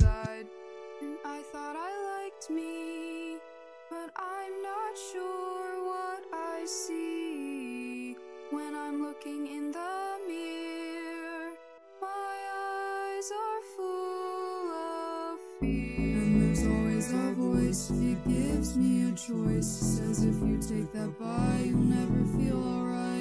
side, and I thought I liked me, but I'm not sure what I see when I'm looking in the mirror. My eyes are full of fear, and there's always a voice, it gives me a choice, says if you take that bite, you'll never feel alright.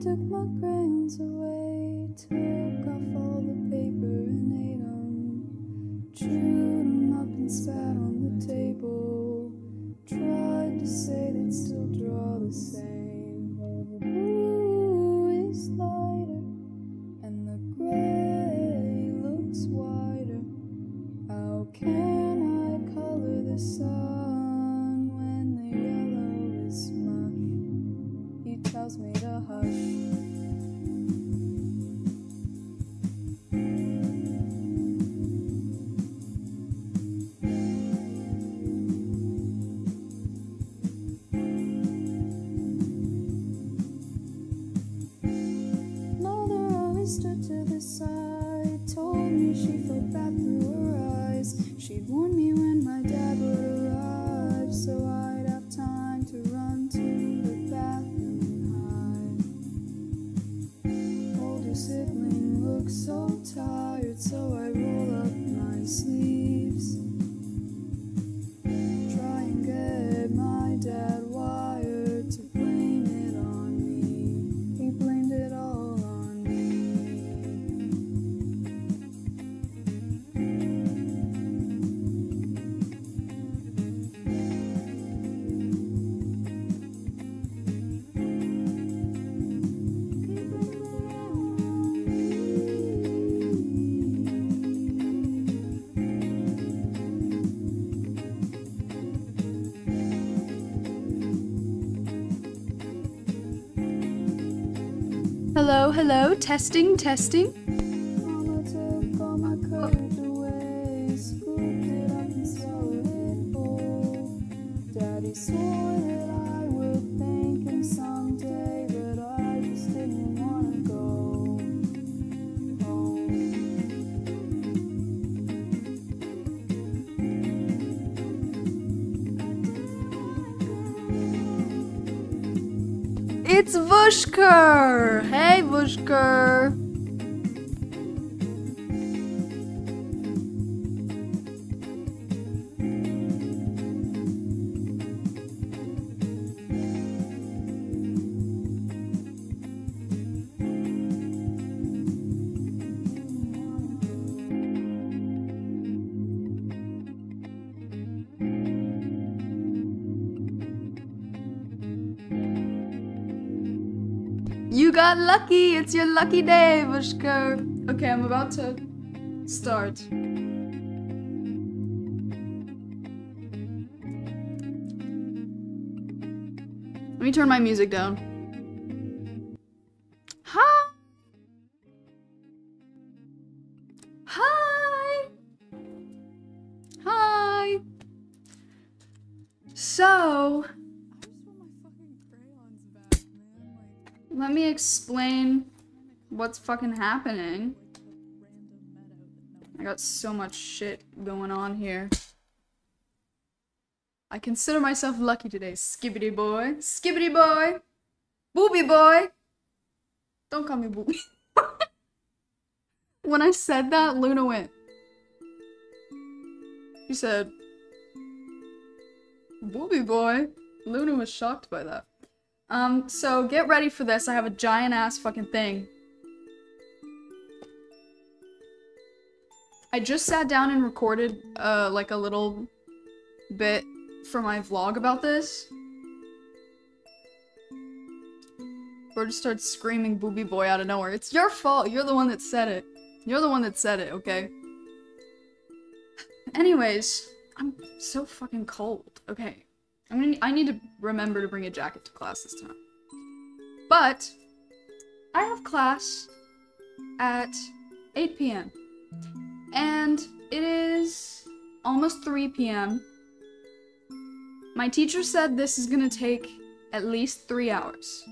Took my crayons away, took off all the paper and ate them, chewed them up and spat on the table, tried to say they'd still draw the same. The blue is lighter, and the gray looks wider. How can I color the sun when the yellow is smushed? He tells me to hush. Hello, hello, testing, testing. Mama took all my courage away, scooped it up and swallowed it whole. Daddy swore that I would thank him someday, but I just didn't want to go home. It's Vushker! Hey, Vushker! You got lucky! It's your lucky day, Vushker! Okay, I'm about to start. Let me turn my music down. Hi! Hi! Hi! So... let me explain what's fucking happening. I got so much shit going on here. I consider myself lucky today, Skibbity boy. Skibbity boy! Booby boy! Don't call me booby. When I said that, Luna went. She said, booby boy. Luna was shocked by that. So get ready for this. I have a giant ass fucking thing. I just sat down and recorded, like a little bit for my vlog about this. Bird starts screaming booby boy out of nowhere. It's your fault. You're the one that said it. You're the one that said it, okay? Anyways, I'm so fucking cold. Okay. I need to remember to bring a jacket to class this time. But I have class at 8 p.m. and it is almost 3 p.m. My teacher said this is gonna take at least 3 hours.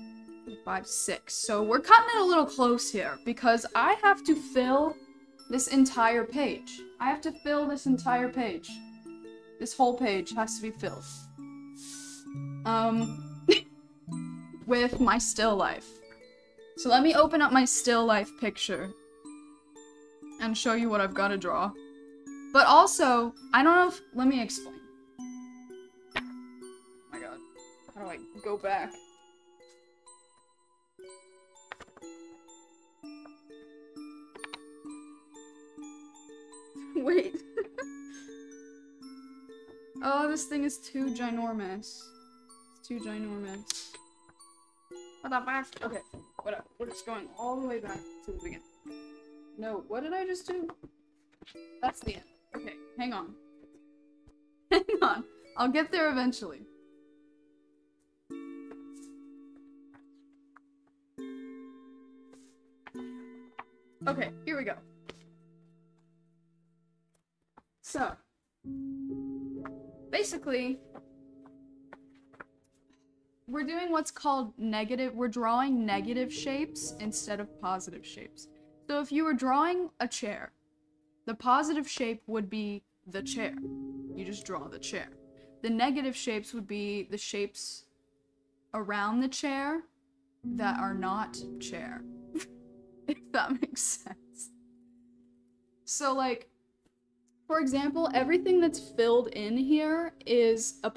5, 6. So we're cutting it a little close here because I have to fill this entire page. I have to fill this entire page. This whole page has to be filled. With my still life. So let me open up my still life picture and show you what I've got to draw. But also, I don't know if- let me explain. Oh my god. How do I go back? Wait. Oh, this thing is too ginormous. Too ginormous. What the fuck? Okay, whatever. We're just going all the way back to the beginning. No, what did I just do? That's the end. Okay, hang on. Hang on. I'll get there eventually. Okay, here we go. So, basically, we're doing what's called negative. We're drawing negative shapes instead of positive shapes. So if you were drawing a chair, the positive shape would be the chair. You just draw the chair. The negative shapes would be the shapes around the chair that are not chair. If that makes sense. So like, for example, everything that's filled in here is a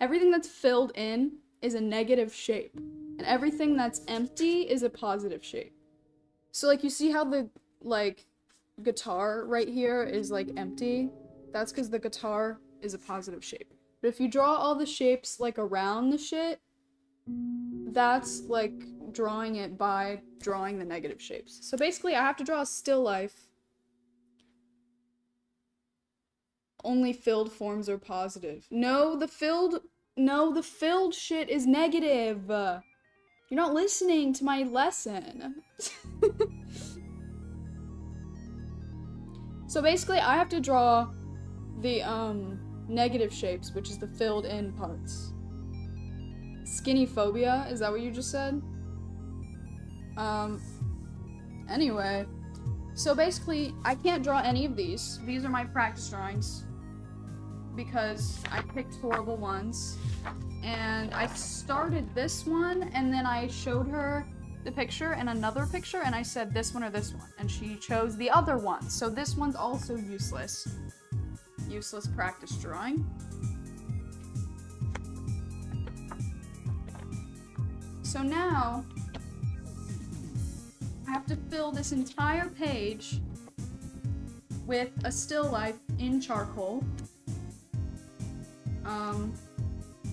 Everything that's filled in is a negative shape, and everything that's empty is a positive shape. So like you see how the like guitar right here is like empty? That's because the guitar is a positive shape. But if you draw all the shapes like around the shit, that's like drawing it by drawing the negative shapes. So basically I have to draw a still life. Only filled forms are positive. No, the filled shit is negative. You're not listening to my lesson. So basically I have to draw the negative shapes, which is the filled in parts. Skinny phobia, is that what you just said? Anyway, so basically I can't draw any of these. These are my practice drawings. because I picked horrible ones. And I started this one, and then I showed her the picture and another picture, and I said this one or this one, and she chose the other one. So this one's also useless. Useless practice drawing. So now I have to fill this entire page with a still life in charcoal.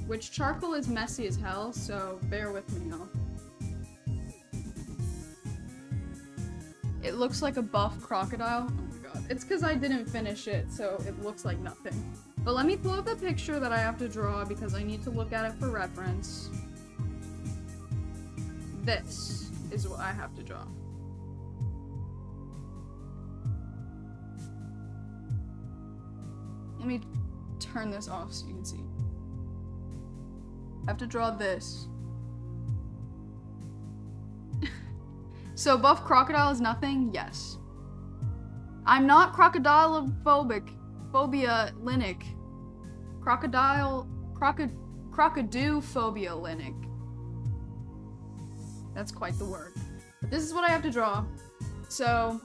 Which charcoal is messy as hell, so bear with me y'all. It looks like a buff crocodile. Oh my god. It's because I didn't finish it, so it looks like nothing. But let me pull up the picture that I have to draw because I need to look at it for reference. This is what I have to draw. Let me turn this off so you can see. I have to draw this. So buff crocodile is nothing? Yes. I'm not crocodilophobic. Phobia linic. Crocodilophobic linic. That's quite the word. But this is what I have to draw. So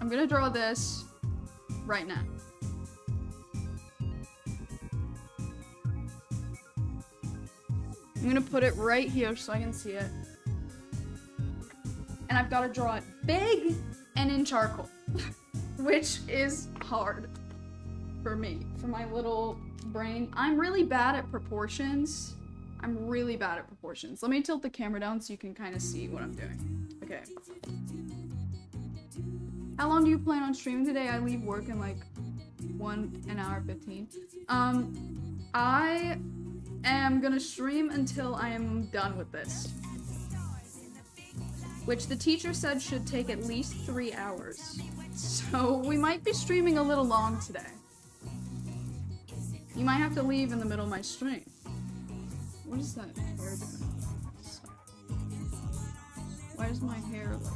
I'm gonna draw this right now. I'm gonna put it right here so I can see it. And I've gotta draw it big and in charcoal, which is hard for me, for my little brain. I'm really bad at proportions. I'm really bad at proportions. Let me tilt the camera down so you can kind of see what I'm doing. Okay. How long do you plan on streaming today? I leave work in like an hour 15. I am gonna stream until I am done with this, which the teacher said should take at least 3 hours. So we might be streaming a little long today. You might have to leave in the middle of my stream. What is that hair doing? Why is my hair like?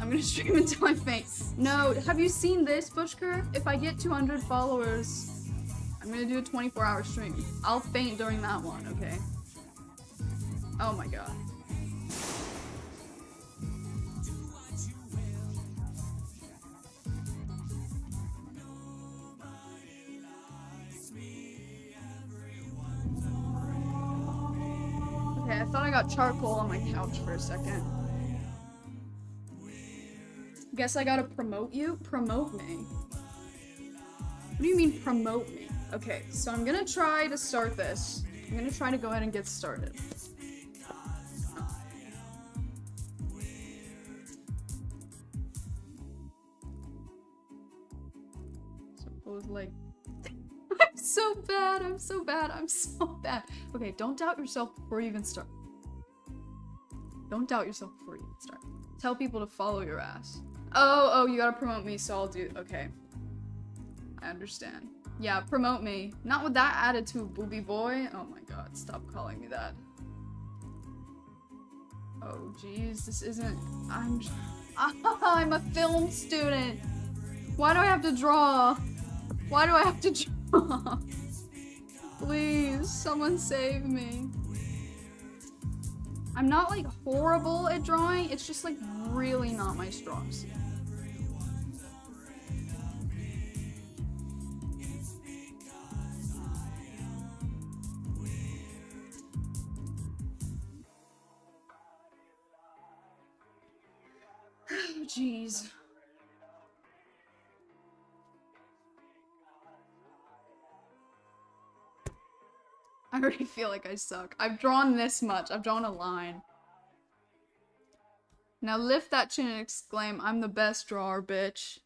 I'm gonna stream until I faint. No, have you seen this, Bushker? If I get 200 followers, I'm gonna do a 24-hour stream. I'll faint during that one, okay? Oh my god. I thought I got charcoal on my couch for a second. Guess I gotta promote you? Promote me? What do you mean promote me? Okay, so I'm gonna try to start this. I'm gonna try to go ahead and get started. Suppose like... So bad, I'm so bad, I'm so bad. Okay, don't doubt yourself before you even start. Don't doubt yourself before you even start. Tell people to follow your ass. Oh, you gotta promote me, so I'll do, okay. I understand. Yeah, promote me. Not with that attitude, booby boy. Oh my god, stop calling me that. Oh geez, this isn't, I'm a film student. Why do I have to draw? Why do I have to draw? Please, someone save me. I'm not like horrible at drawing, it's just like really not my strong suit. Oh, jeez. I already feel like I suck. I've drawn this much. I've drawn a line. Now lift that chin and exclaim, I'm the best drawer, bitch.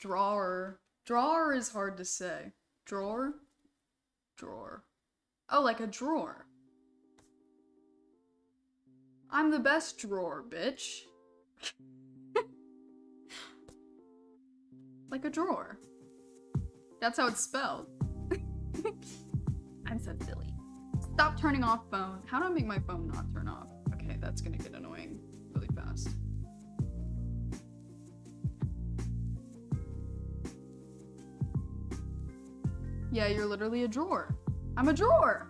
Drawer. Drawer is hard to say. Drawer? Drawer. Oh, like a drawer. I'm the best drawer, bitch. Like a drawer. That's how it's spelled. I'm so silly. Stop turning off phone. How do I make my phone not turn off? Okay, that's gonna get annoying really fast. Yeah, you're literally a drawer. I'm a drawer.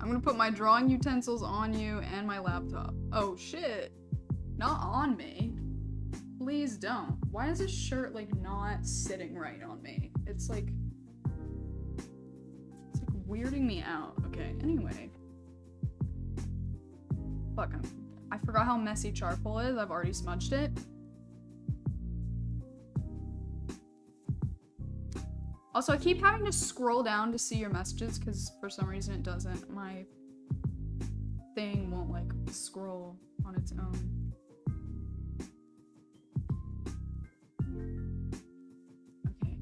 I'm gonna put my drawing utensils on you and my laptop. Oh shit. Not on me. Please don't. Why is this shirt like not sitting right on me? It's like weirding me out. Okay, anyway. Fuck, I forgot how messy charcoal is. I've already smudged it. Also, I keep having to scroll down to see your messages because for some reason it doesn't. My thing won't like scroll on its own. Okay.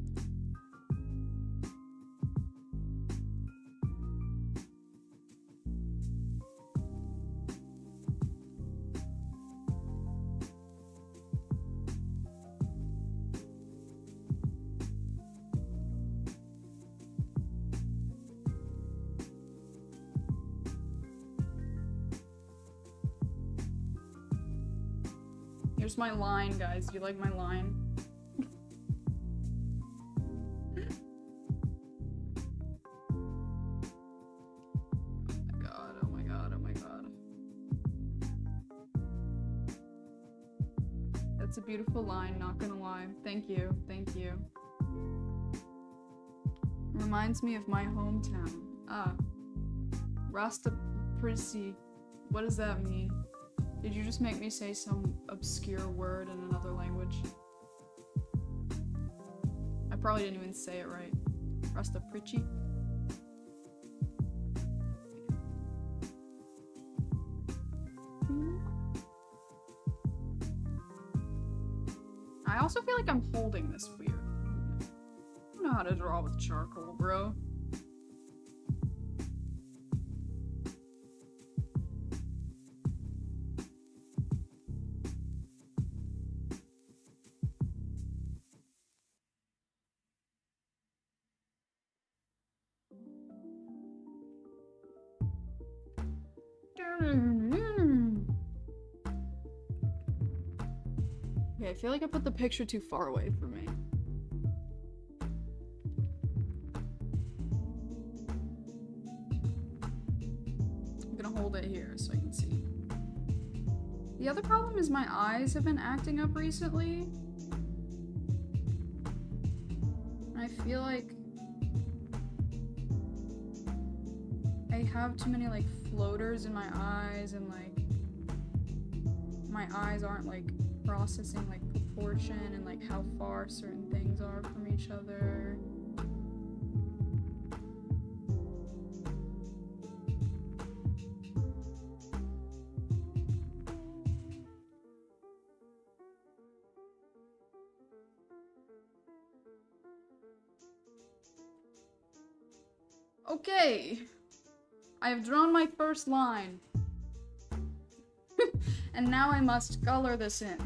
Here's my line, guys. Do you like my line? That's a beautiful line, not gonna lie. Thank you, thank you. Reminds me of my hometown. Ah. Rastaprissi. What does that mean? Did you just make me say some obscure word in another language? I probably didn't even say it right. Rastaprissi. I also feel like I'm holding this weird. I don't know how to draw with charcoal, bro. Okay, I feel like I put the picture too far away from me. I'm gonna hold it here so I can see. The other problem is my eyes have been acting up recently. I feel like I have too many like floaters in my eyes and like my eyes aren't like processing like proportion and like how far certain things are from each other. Okay, I have drawn my first line. And now I must color this in.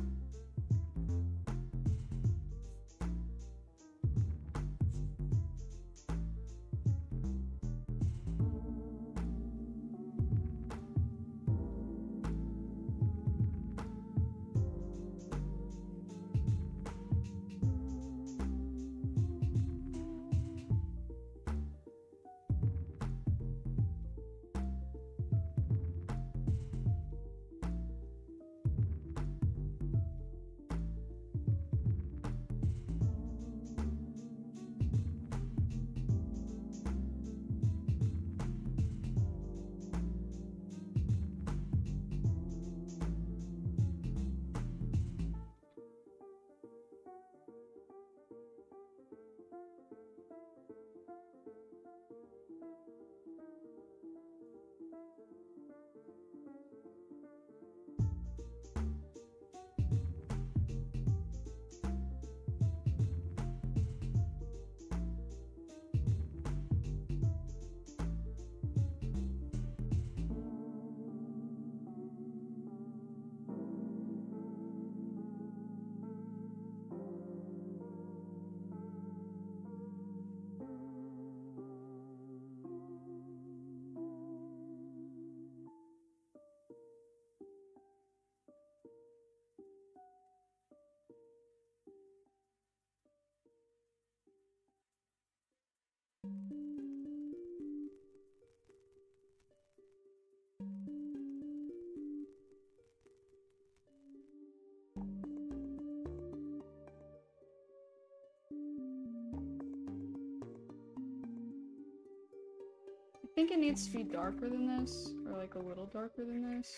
I think it needs to be darker than this, or like a little darker than this.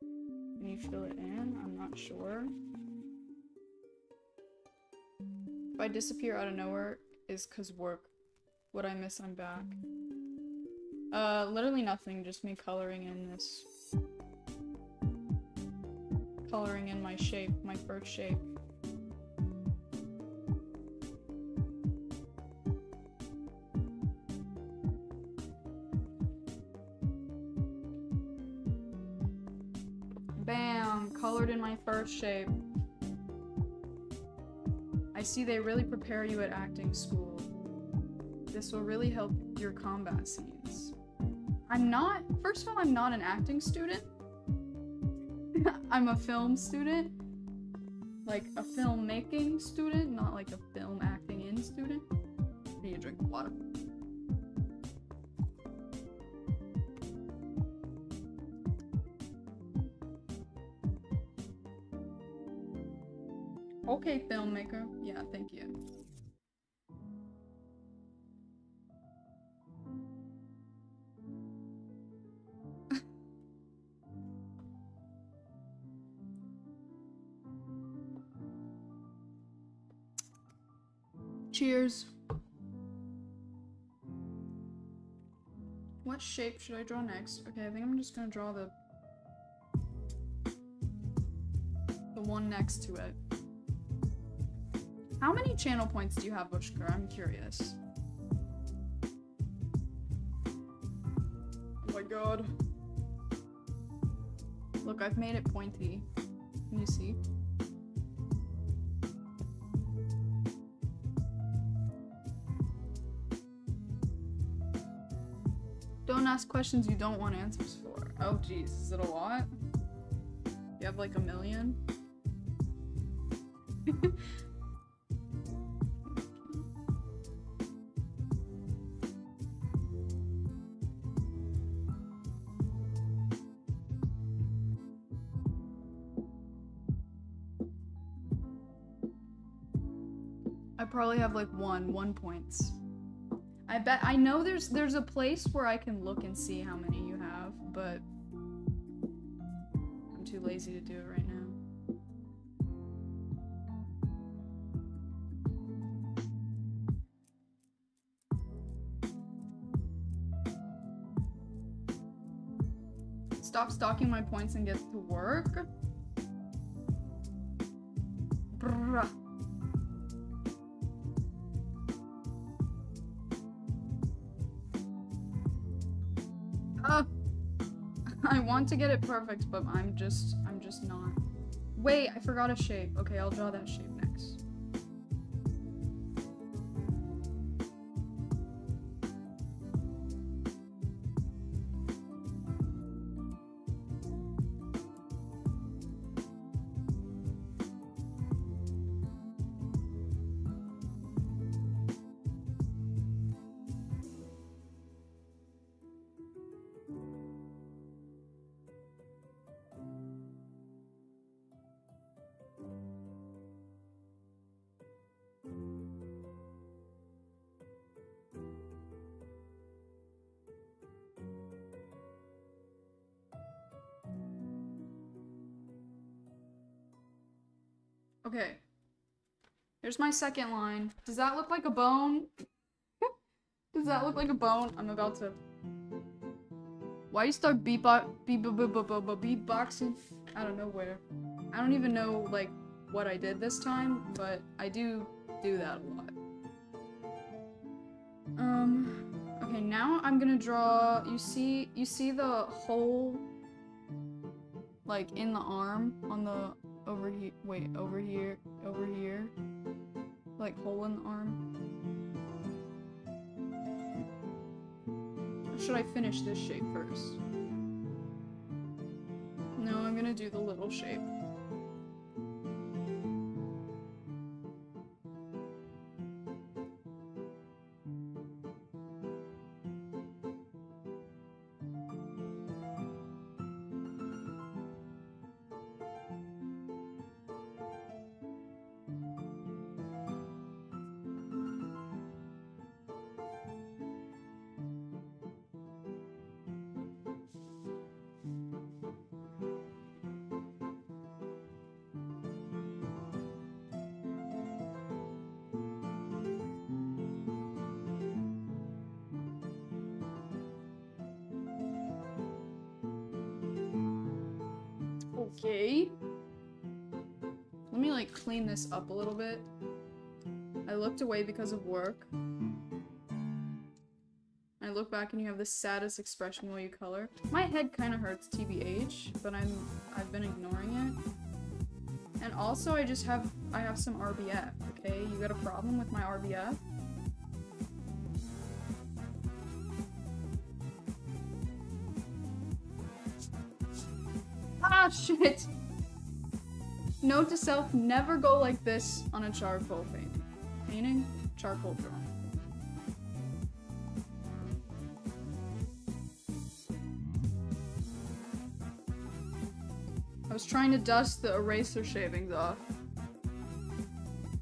Can you fill it in? I'm not sure. If I disappear out of nowhere, is cause work. What I miss, I'm back. Literally nothing, just me coloring in this. Coloring in my shape, my birth shape. Shape. I see they really prepare you at acting school. This will really help your combat scenes. First of all, I'm not an acting student. I'm a film student. Like a filmmaking student, not like a film acting in student. I need to drink water. Okay, filmmaker. Yeah, thank you. Cheers. What shape should I draw next? Okay, I think I'm just gonna draw the one next to it. How many channel points do you have, Bushker? I'm curious. Oh my god. Look, I've made it pointy. Can you see? Don't ask questions you don't want answers for. Oh geez, is it a lot? You have like a million? Probably have like one points. I bet I know there's a place where I can look and see how many you have, but I'm too lazy to do it right now. Stop stalking my points and get to work. Bruh. I want to get it perfect, but I'm just not. Wait, I forgot a shape. Okay, I'll draw that shape next. Okay, here's my second line. Does that look like a bone? Does that look like a bone? I'm about to... Why you start beatboxing? I don't know where. I don't even know, like, what I did this time, but I do that a lot. Okay, now I'm gonna draw... You see the hole, like, in the arm on the... Over here, wait, over here, like hole in the arm. Or should I finish this shape first? No, I'm gonna do the little shape. Okay. Let me like clean this up a little bit. I looked away because of work. I look back and you have the saddest expression while you color. My head kind of hurts, TBH, but I've been ignoring it. And also I just have some RBF, okay? You got a problem with my RBF? Ah, shit! Note to self, never go like this on a charcoal painting. Charcoal drawing. I was trying to dust the eraser shavings off.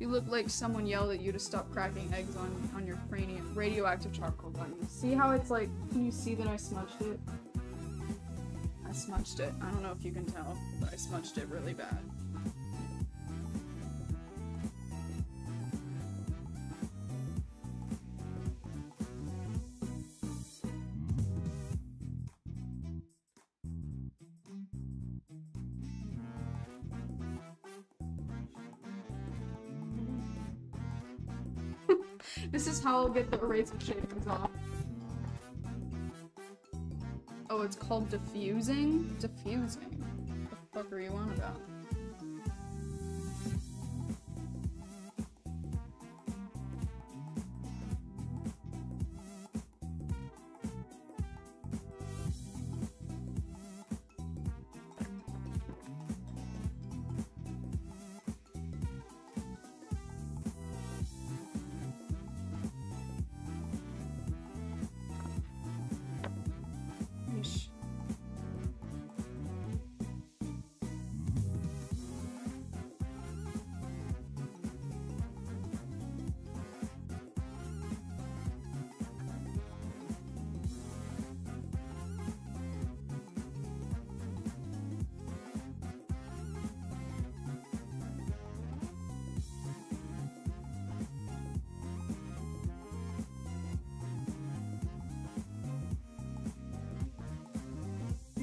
You look like someone yelled at you to stop cracking eggs on your cranium. Radioactive charcoal button. See how it's like, can you see that I smudged it? I smudged it. I don't know if you can tell, but I smudged it really bad. This is how I'll get the eraser shavings off. Oh, it's called diffusing? Diffusing? What the fuck are you on about?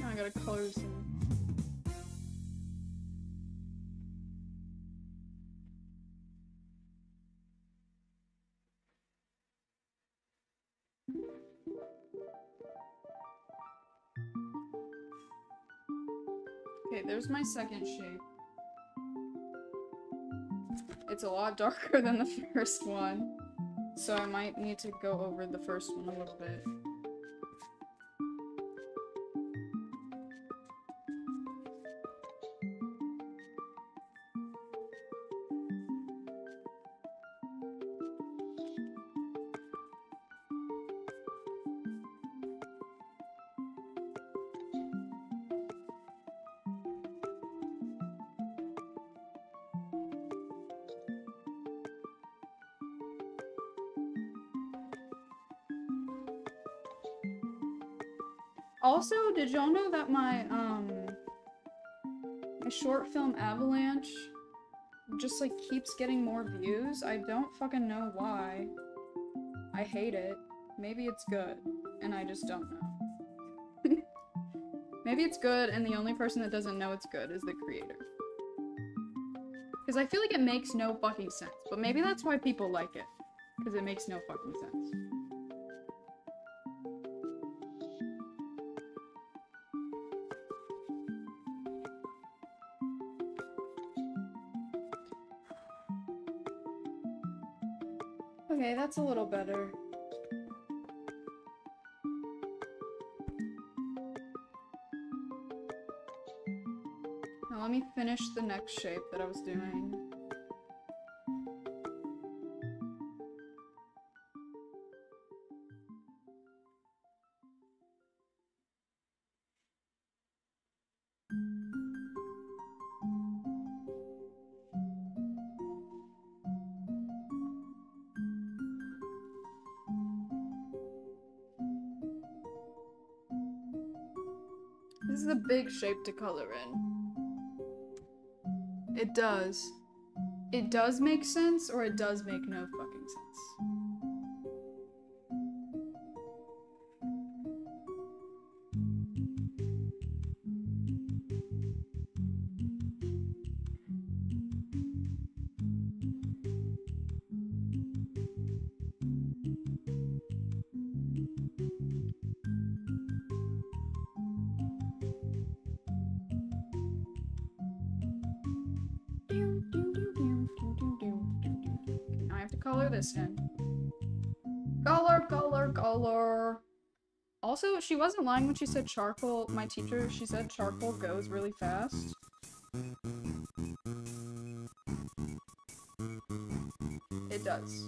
I gotta color this in. Okay, there's my second shape. It's a lot darker than the first one, so I might need to go over the first one a little bit. Also, did y'all know that my short film Avalanche just like keeps getting more views? I don't fucking know why. I hate it. Maybe it's good, and I just don't know. Maybe it's good, and the only person that doesn't know it's good is the creator. Because I feel like it makes no fucking sense, but maybe that's why people like it. Because it makes no fucking sense. Okay, that's a little better. Now let me finish the next shape that I was doing. This is a big shape to color in. It does. It does make sense, or it does make no fucking sense. color this in. Color, color, color. Also, she wasn't lying when she said charcoal. My teacher, she said charcoal goes really fast. It does.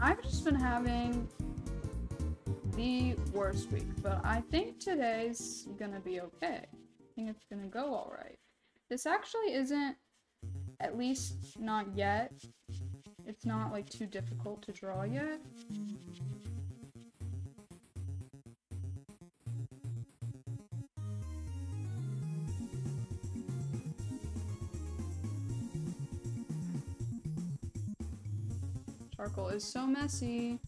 I've just been having the worst week, but I think today's gonna be okay. I think it's gonna go all right. This actually isn't, at least not yet, it's not like too difficult to draw yet. Charcoal is so messy.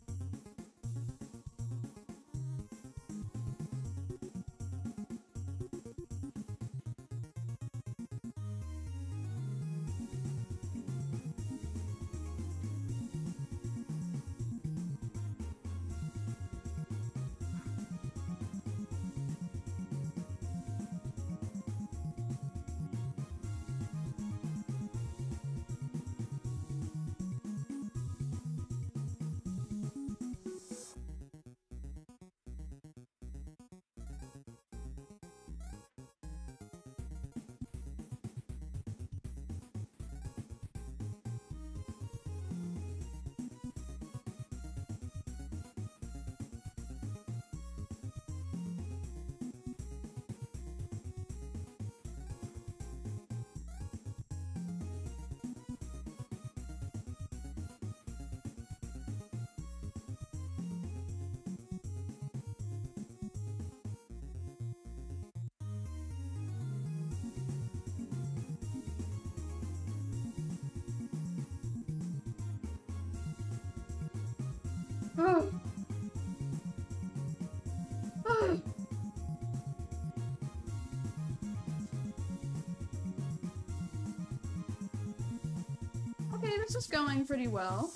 Okay, this is going pretty well.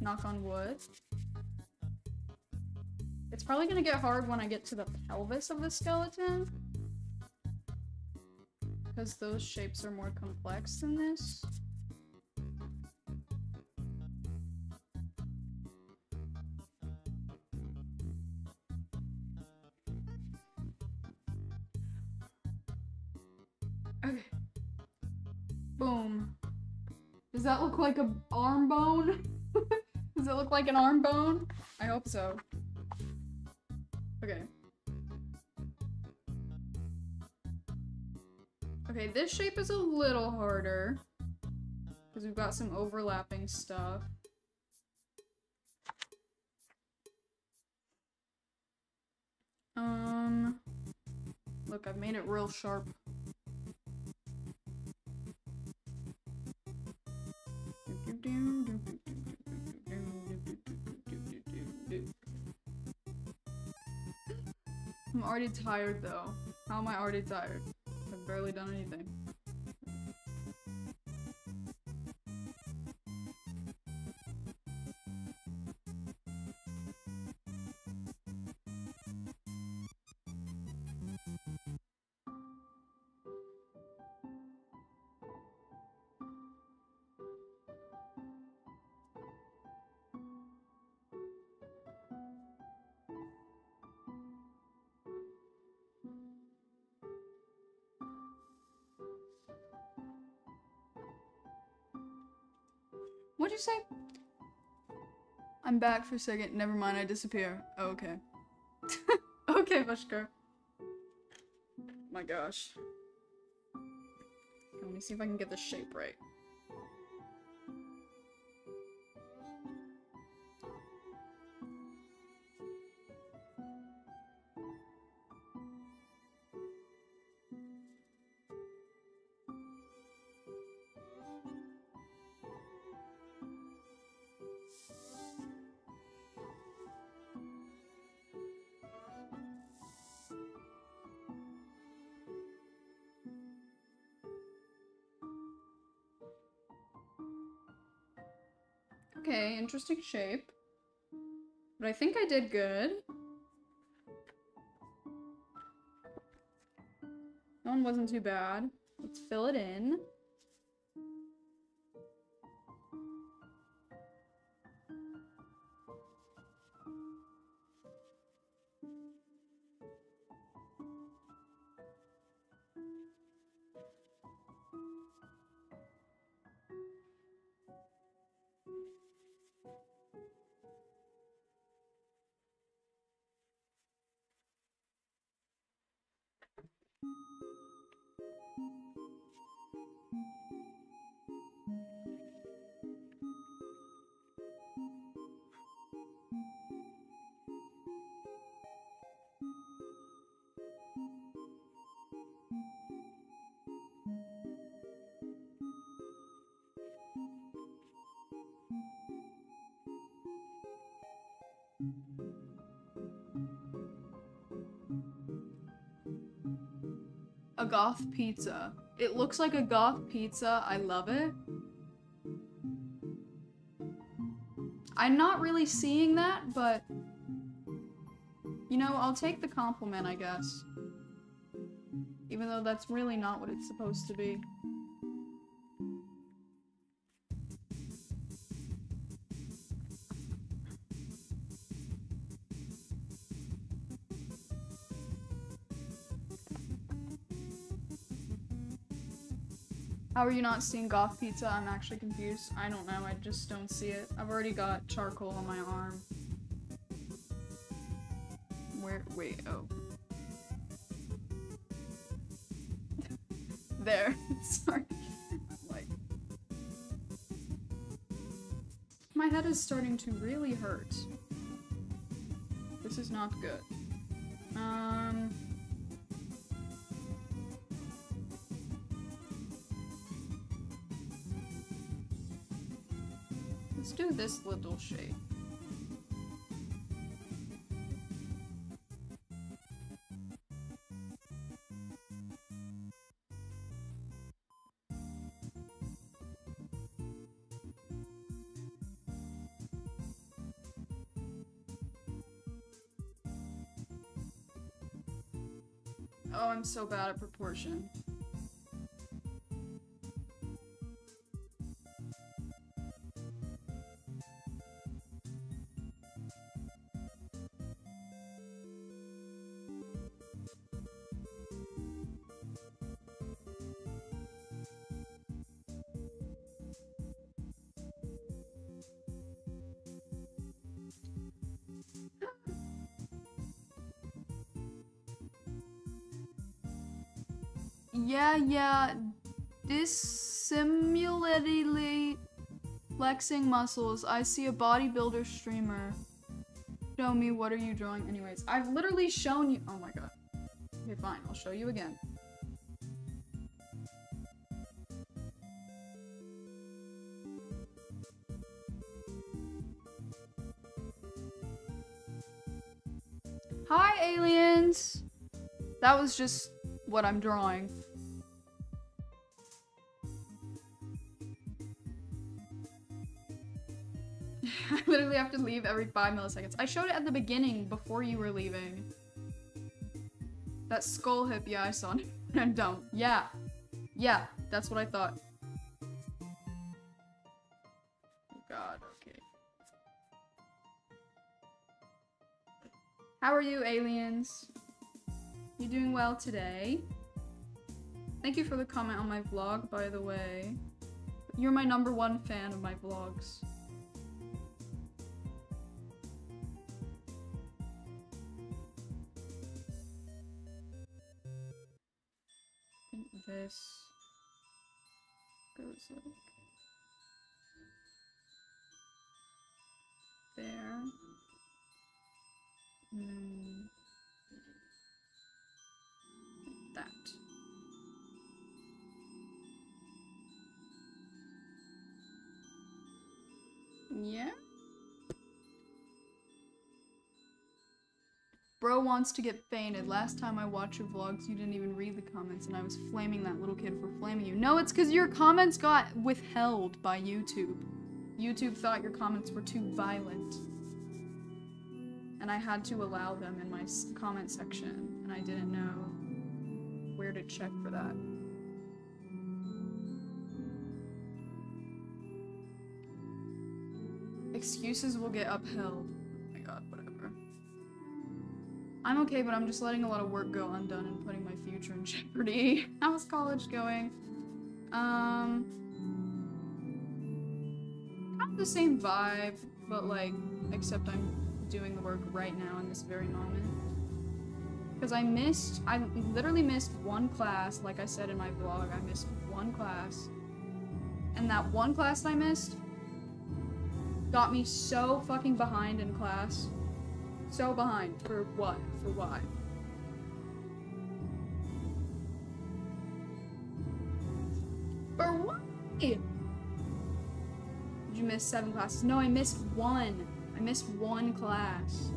Knock on wood. It's probably gonna get hard when I get to the pelvis of the skeleton, because those shapes are more complex than this. Does that look like an arm bone? Does it look like an arm bone? I hope so. Okay. Okay, this shape is a little harder, because we've got some overlapping stuff. Look, I've made it real sharp. I'm already tired though. How am I already tired? I've barely done anything. What'd you say? I'm back for a second. Never mind, I disappear. Oh, okay. Okay, Vashko. My gosh. Let me see if I can get the shape right. Okay, interesting shape. But I think I did good. That one wasn't too bad. Let's fill it in. A goth pizza. It looks like a goth pizza. I love it. I'm not really seeing that, but you know, I'll take the compliment, I guess. Even though that's really not what it's supposed to be. How are you not seeing goth pizza? I'm actually confused. I don't know, I just don't see it. I've already got charcoal on my arm. Where? Wait, oh. There. Sorry. Like, my head is starting to really hurt. This is not good. Do this little shape. Oh, I'm so bad at proportion. Yeah, dissimilarly flexing muscles. I see a bodybuilder streamer. Show me, what are you drawing? Anyways, I've literally shown you— oh my god. Okay, fine, I'll show you again. Hi, aliens! That was just what I'm drawing. Literally have to leave every 5 milliseconds. I showed it at the beginning before you were leaving. That skull hip, yeah, I saw it. I'm dumb. Yeah. Yeah, that's what I thought. Oh god, okay. How are you, aliens? You doing well today? Thank you for the comment on my vlog, by the way. You're my #1 fan of my vlogs. this goes like there, and then like that. Yeah. Bro wants to get fainted. Last time I watched your vlogs, you didn't even read the comments, and I was flaming that little kid for flaming you. No, it's because your comments got withheld by YouTube. YouTube thought your comments were too violent, and I had to allow them in my comment section, and I didn't know where to check for that. Excuses will get upheld. Oh my god, whatever. I'm okay, but I'm just letting a lot of work go undone and putting my future in jeopardy. How's college going? Kind of the same vibe, but like, except I'm doing the work right now in this very moment. Because I literally missed one class, like I said in my vlog, I missed one class. And that one class that I missed got me so fucking behind in class. So behind. For what? For why? For why? Did you miss 7 classes? No, I missed one. I missed one class.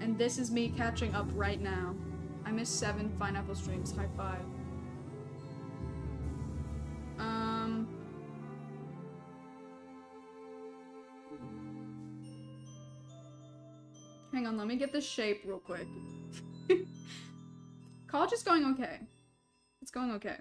And this is me catching up right now. I missed 7 Pineapple streams. High five. Hang on, let me get this shape real quick. College is going okay. It's going okay.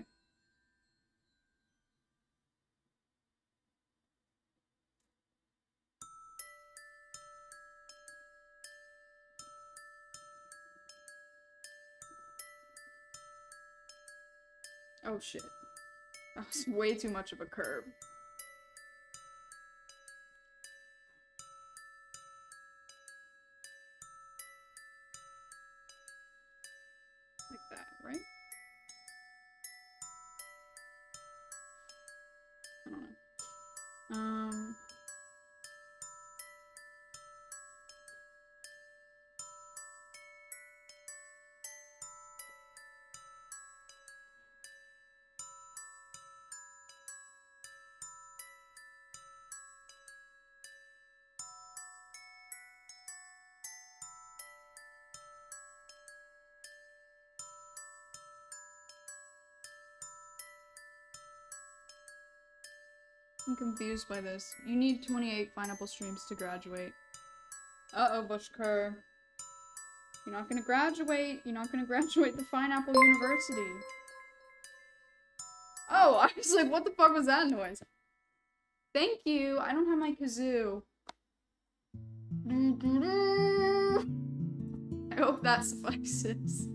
Oh shit. That was way too much of a curve. I'm confused by this. You need 28 Pineapple streams to graduate. Uh-oh, Bushker. You're not gonna graduate. You're not gonna graduate the Pineapple University. Oh, I was like, what the fuck was that noise? Thank you. I don't have my kazoo. I hope that suffices.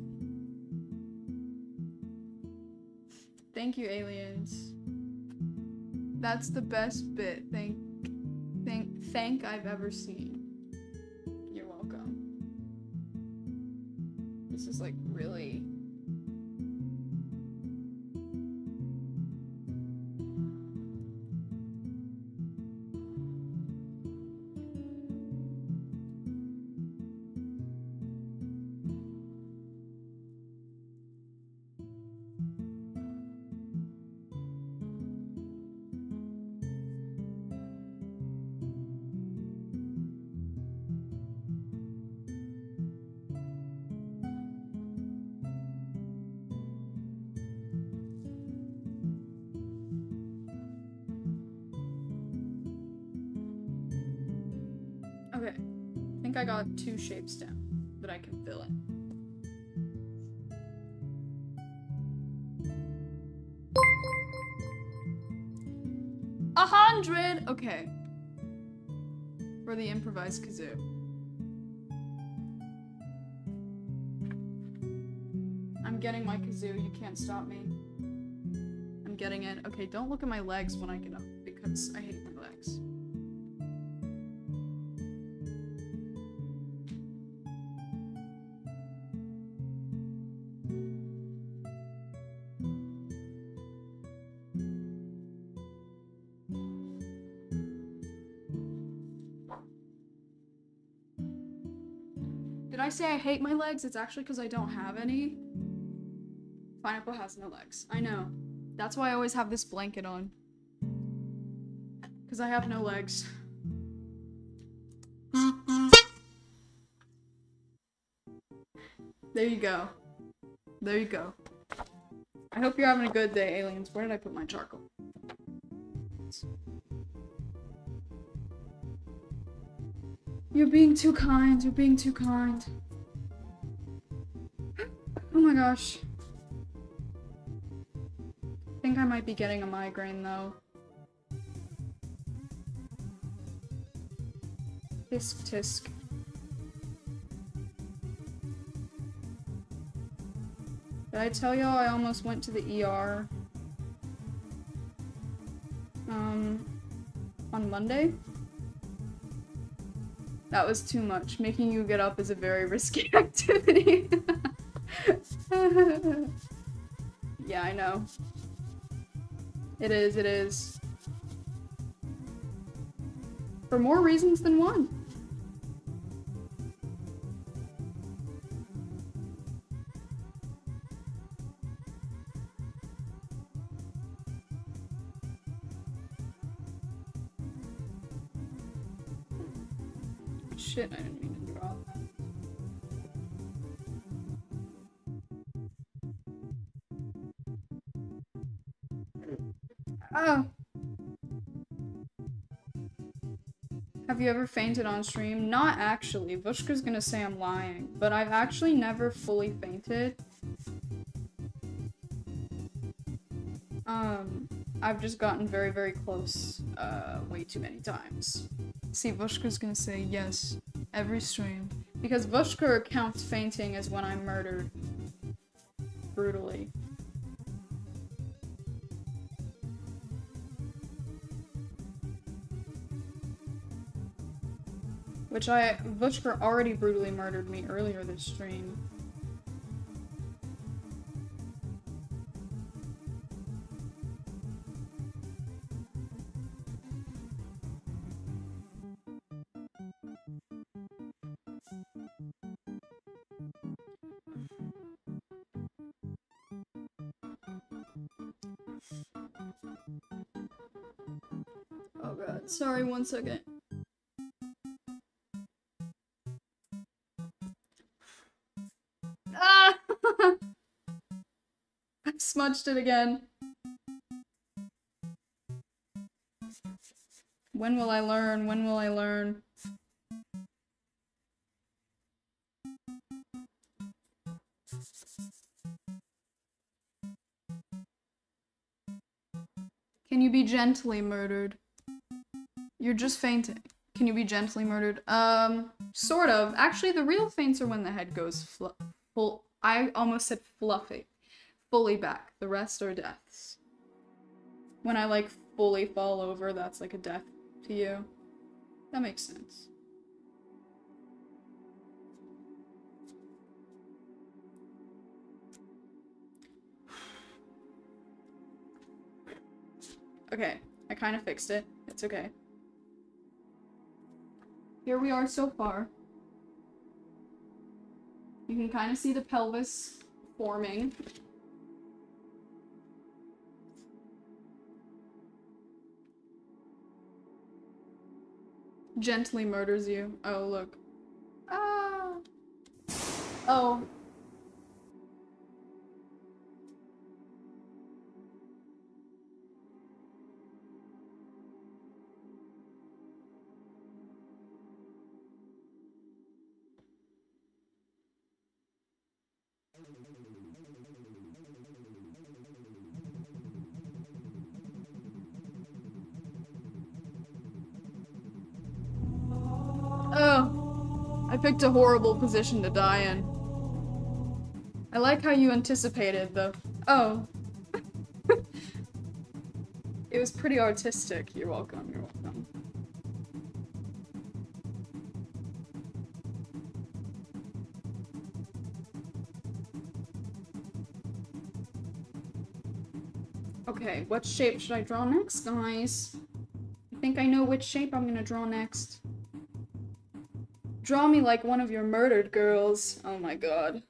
Thank you, aliens. That's the best bit, thank I've ever seen. You're welcome. This is like really... I got 2 shapes down that I can fill in. A 100! Okay. For the improvised kazoo. I'm getting my kazoo, you can't stop me. I'm getting it. Okay, don't look at my legs when I get up because I hate my legs. Did I say I hate my legs? It's actually because I don't have any. Pineapple has no legs. I know. That's why I always have this blanket on. Because I have no legs. There you go. There you go. I hope you're having a good day, aliens. Where did I put my charcoal? You're being too kind. You're being too kind. Oh my gosh. I think I might be getting a migraine though. Tisk tisk. Did I tell y'all I almost went to the ER on Monday? That was too much. Making you get up is a very risky activity. Yeah, I know. It is, it is. For more reasons than one. I didn't mean to draw that. Oh. Have you ever fainted on stream? Not actually. Vushka's gonna say I'm lying, but I've actually never fully fainted. I've just gotten very, very close, way too many times. See, Vushka's gonna say yes. Every stream. Because Vushka counts fainting as when I'm murdered. Brutally. Which Vushka already brutally murdered me earlier this stream. Oh god, sorry, one second. Ah! I smudged it again. When will I learn? When will I learn? Can you be gently murdered? You're just fainting. Can you be gently murdered? Sort of. Actually, the real faints are when the head goes full. I almost said fluffy. Fully back. The rest are deaths. When I, like, fully fall over, that's like a death to you. That makes sense. Okay, I kind of fixed it. It's okay. Here we are so far. You can kind of see the pelvis forming. Gently murders you. Oh, look. Ah! Oh. Oh, I picked a horrible position to die in. I like how you anticipated the oh. It was pretty artistic. You're welcome, you're welcome. Okay, what shape should I draw next, guys? I think I know which shape I'm gonna draw next. Draw me like one of your murdered girls. Oh my god.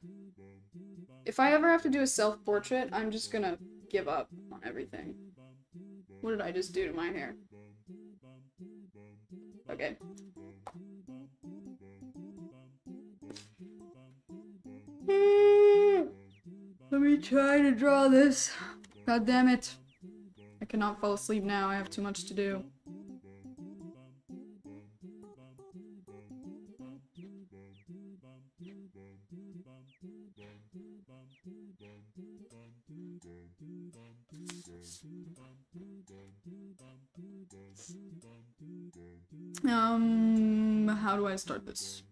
If I ever have to do a self-portrait, I'm just gonna give up on everything. What did I just do to my hair? Okay. Let me try to draw this. God damn it. I cannot fall asleep now. I have too much to do. How do I start this?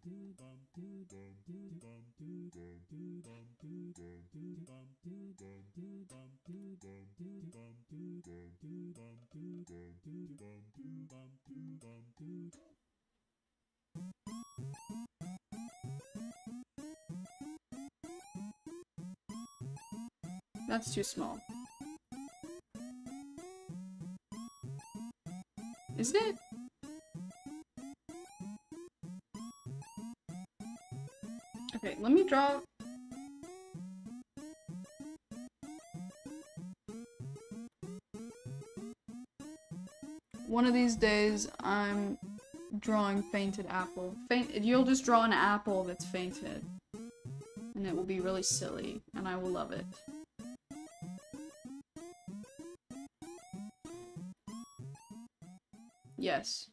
That's too small. Isn't it? Okay, let me draw. One of these days, I'm drawing fainted apple. You'll just draw an apple that's fainted. And it will be really silly, and I will love it. Yes.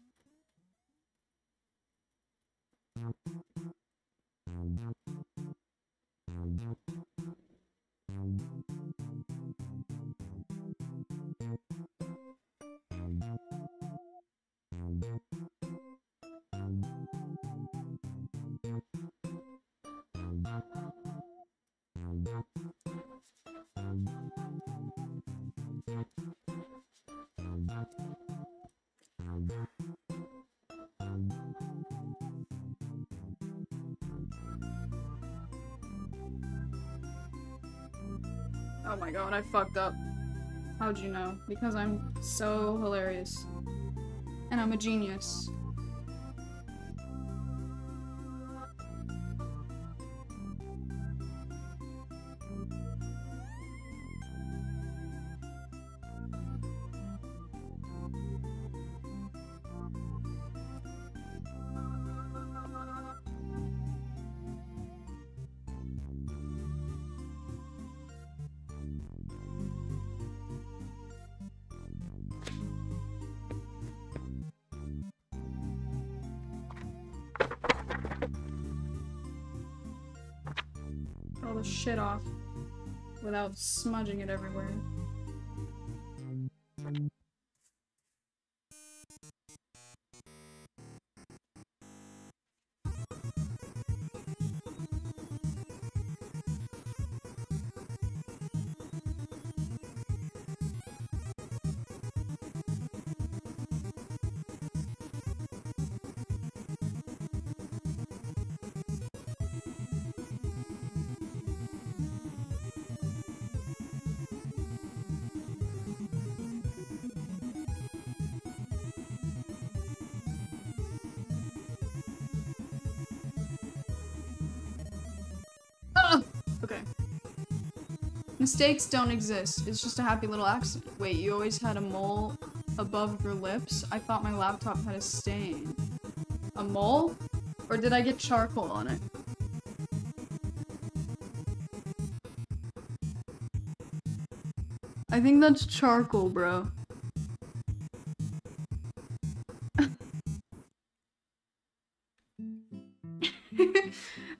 Oh my god, I fucked up. How'd you know? Because I'm so hilarious. And I'm a genius. All the shit off without smudging it everywhere. Okay. Mistakes don't exist. It's just a happy little accident. Wait, you always had a mole above your lips? I thought my laptop had a stain. A mole? Or did I get charcoal on it? I think that's charcoal, bro.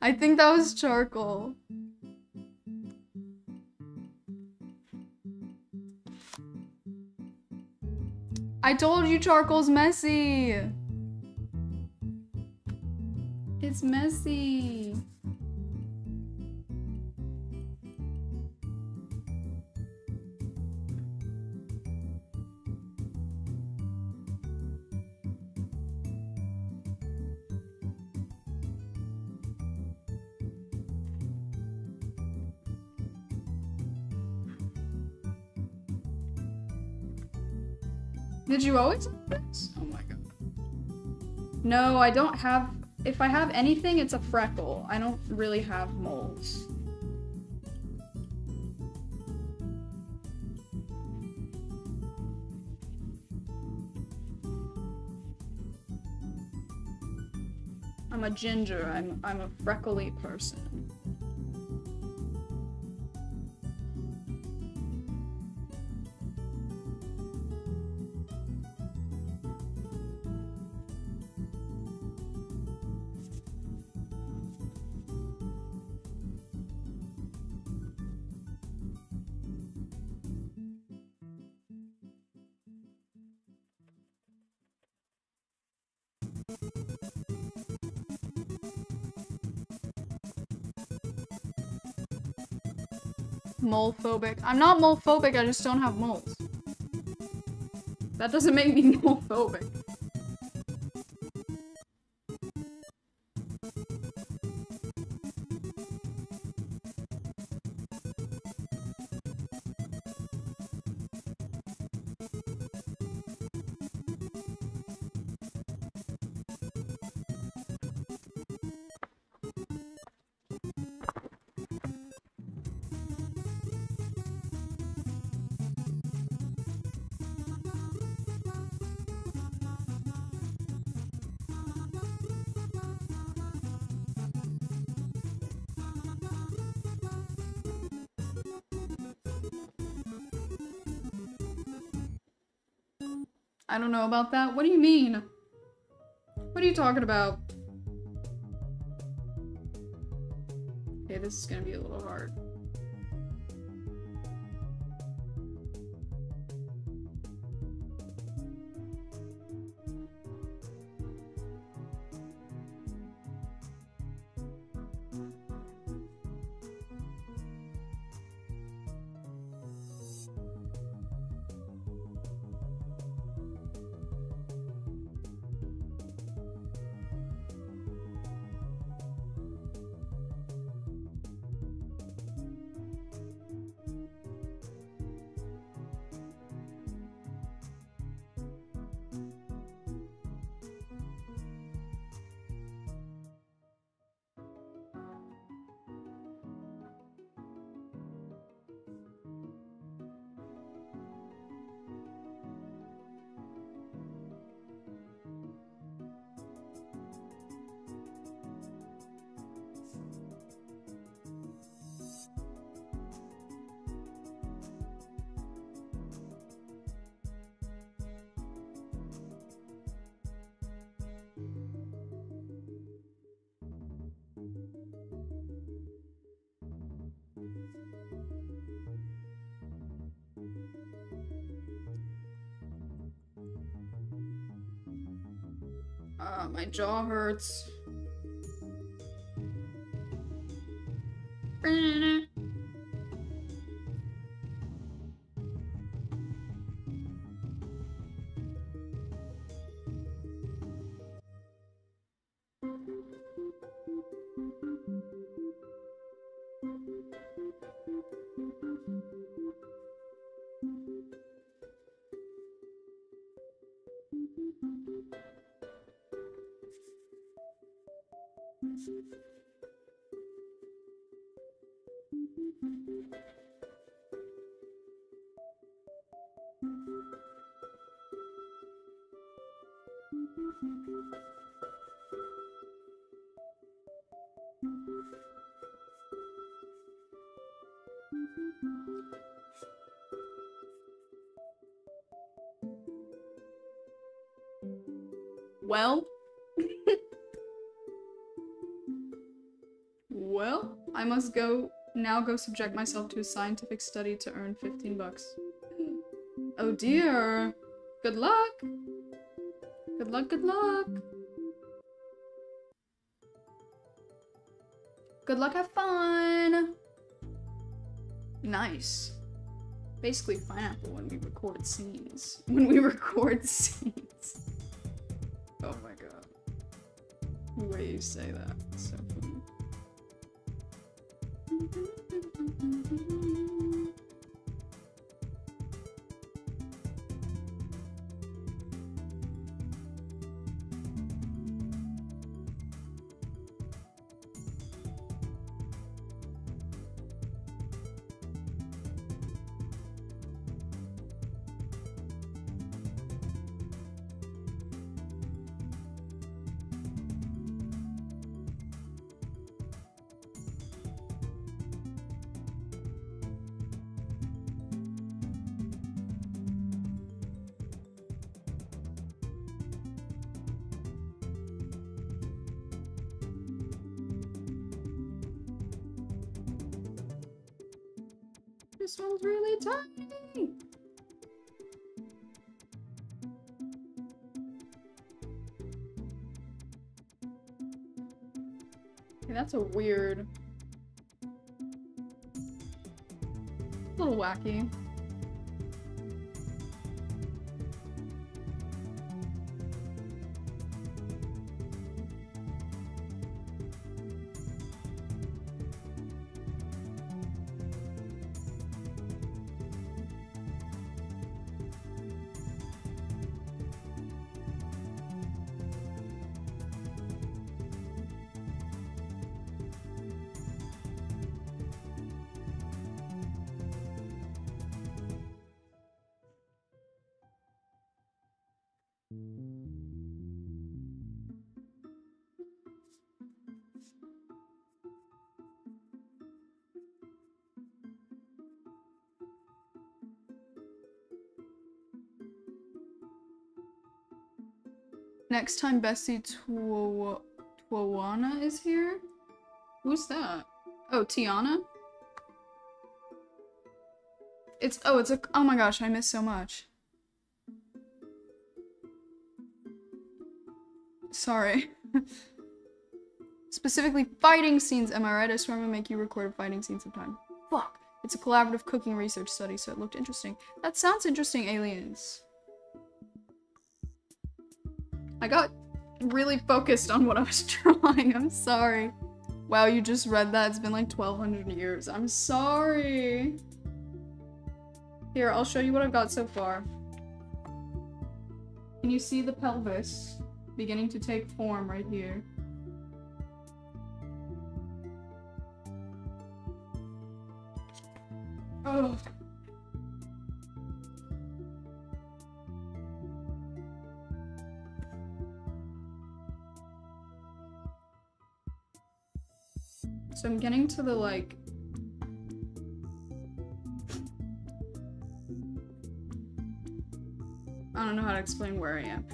I think that was charcoal. I told you charcoal's messy! It's messy! Did you always have this? Oh my god. No, I don't have If I have anything, it's a freckle. I don't really have moles. I'm a ginger. I'm a freckly person. Mole phobic. I'm not mole phobic, I just don't have moles. That doesn't make me mole phobic. I don't know about that. What do you mean? What are you talking about? Okay, this is gonna be a little hard. My jaw hurts. Well, well, I must go now. Go subject myself to a scientific study to earn 15 bucks. Oh dear. Good luck. Good luck, good luck. Good luck, have fun. Nice. Basically pineapple when we record scenes. When we record scenes. Oh my god. The way you say that, it's so funny. This one's really tiny! Okay, that's a weird... a little wacky. Next time Bessie Tuwana is here? Who's that? Oh, Tiana? It's- oh, it's a- oh my gosh, I missed so much. Sorry. Specifically fighting scenes, am I right? I swear I'm gonna make you record a fighting scene sometime. Fuck! It's a collaborative cooking research study, so it looked interesting. That sounds interesting, aliens. I got really focused on what I was trying, I'm sorry. Wow, you just read that? It's been like 1200 years. I'm sorry. Here, I'll show you what I've got so far. Can you see the pelvis beginning to take form right here? Oh. So I'm getting to the, like... I don't know how to explain where I am.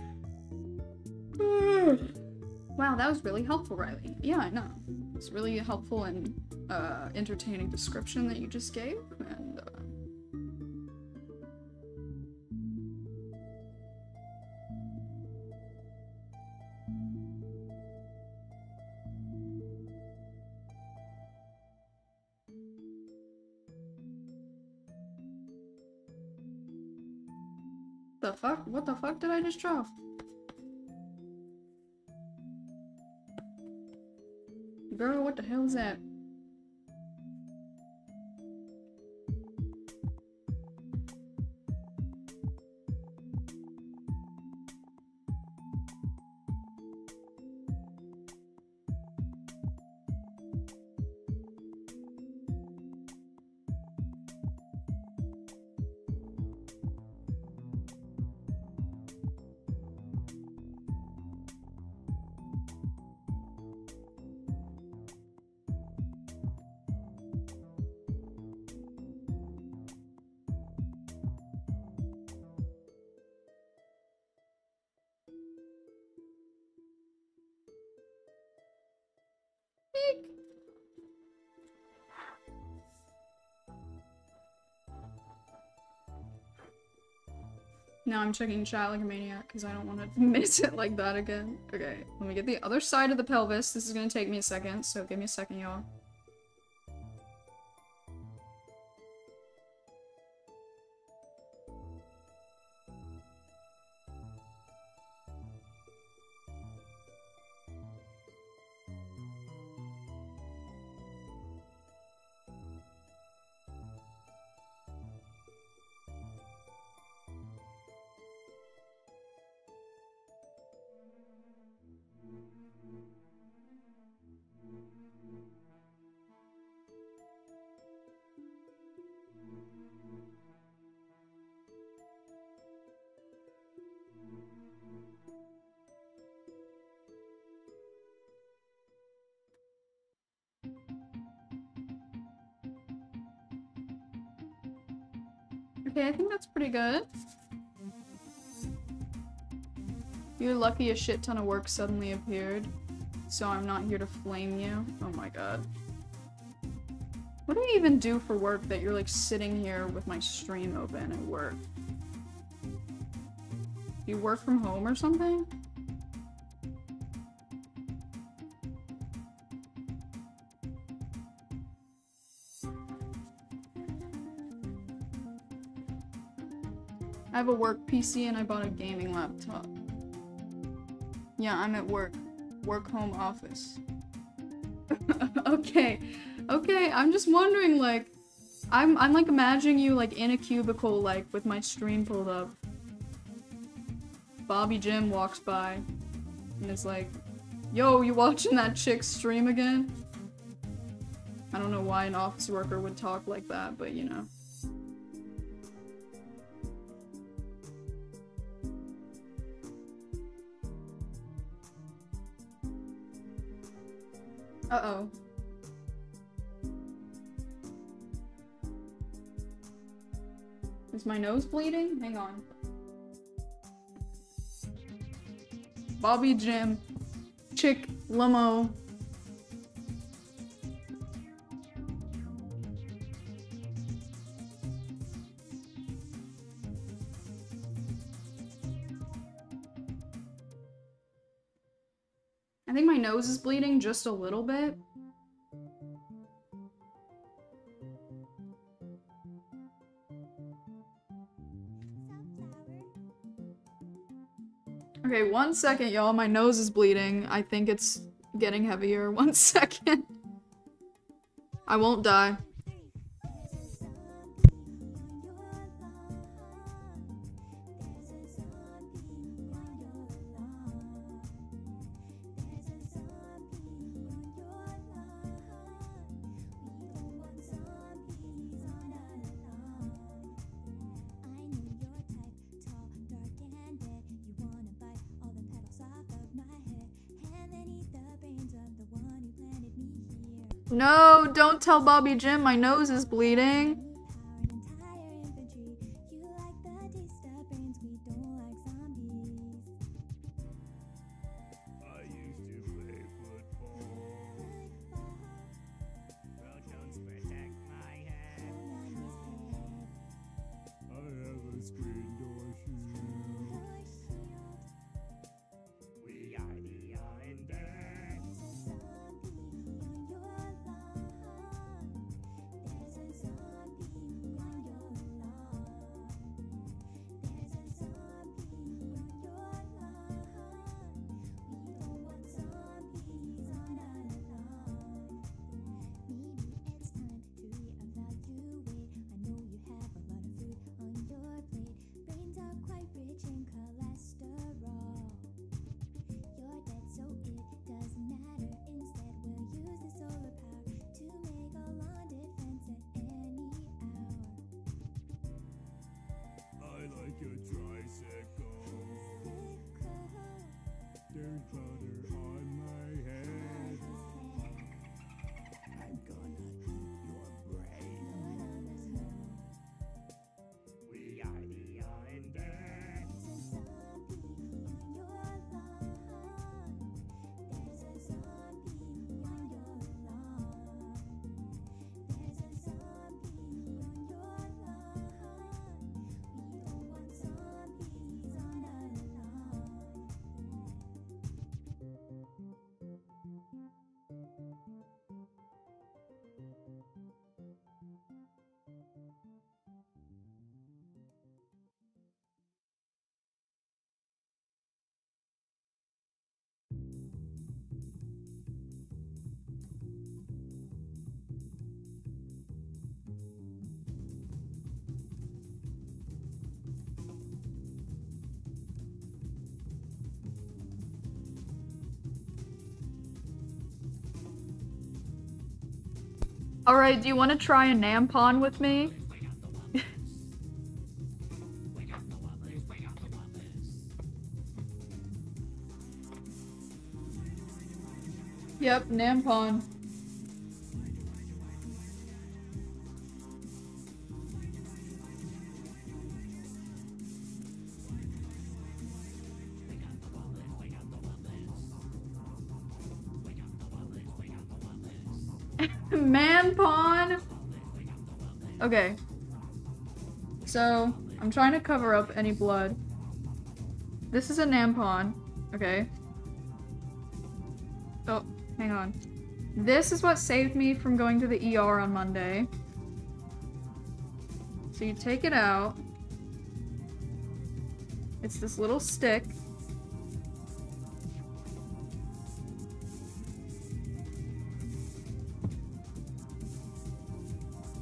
Wow, that was really helpful, Riley. Yeah, I know. It's really helpful and entertaining description that you just gave, and... the fuck? What the fuck did I just draw? Girl, what the hell is that? Now I'm checking chat like a maniac because I don't want to miss it like that again. Okay, let me get the other side of the pelvis. This is going to take me a second, so give me a second, y'all. Okay, I think that's pretty good. You're lucky a shit ton of work suddenly appeared, so I'm not here to flame you. Oh my god. What do you even do for work that you're like sitting here with my stream open at work? Do you work from home or something? I have a work PC and I bought a gaming laptop. Yeah, I'm at work. Work, home, office. Okay. Okay, I'm just wondering, like, I'm like imagining you like in a cubicle, like with my stream pulled up. Bobby Jim walks by and is like, yo, you watching that chick's stream again? I don't know why an office worker would talk like that, but you know. Uh-oh. Is my nose bleeding? Hang on. Bobby Jim. Chick Limo. I think my nose is bleeding just a little bit. Okay, 1 second, y'all. My nose is bleeding. I think it's getting heavier. 1 second. I won't die. No, don't tell Bobby Jim my nose is bleeding. Alright, do you want to try a Nampon with me? Yep, Nampon. Man, pawn. Okay. So, I'm trying to cover up any blood. This is a Nampon. Okay. Oh, hang on. This is what saved me from going to the ER on Monday. So you take it out. It's this little stick.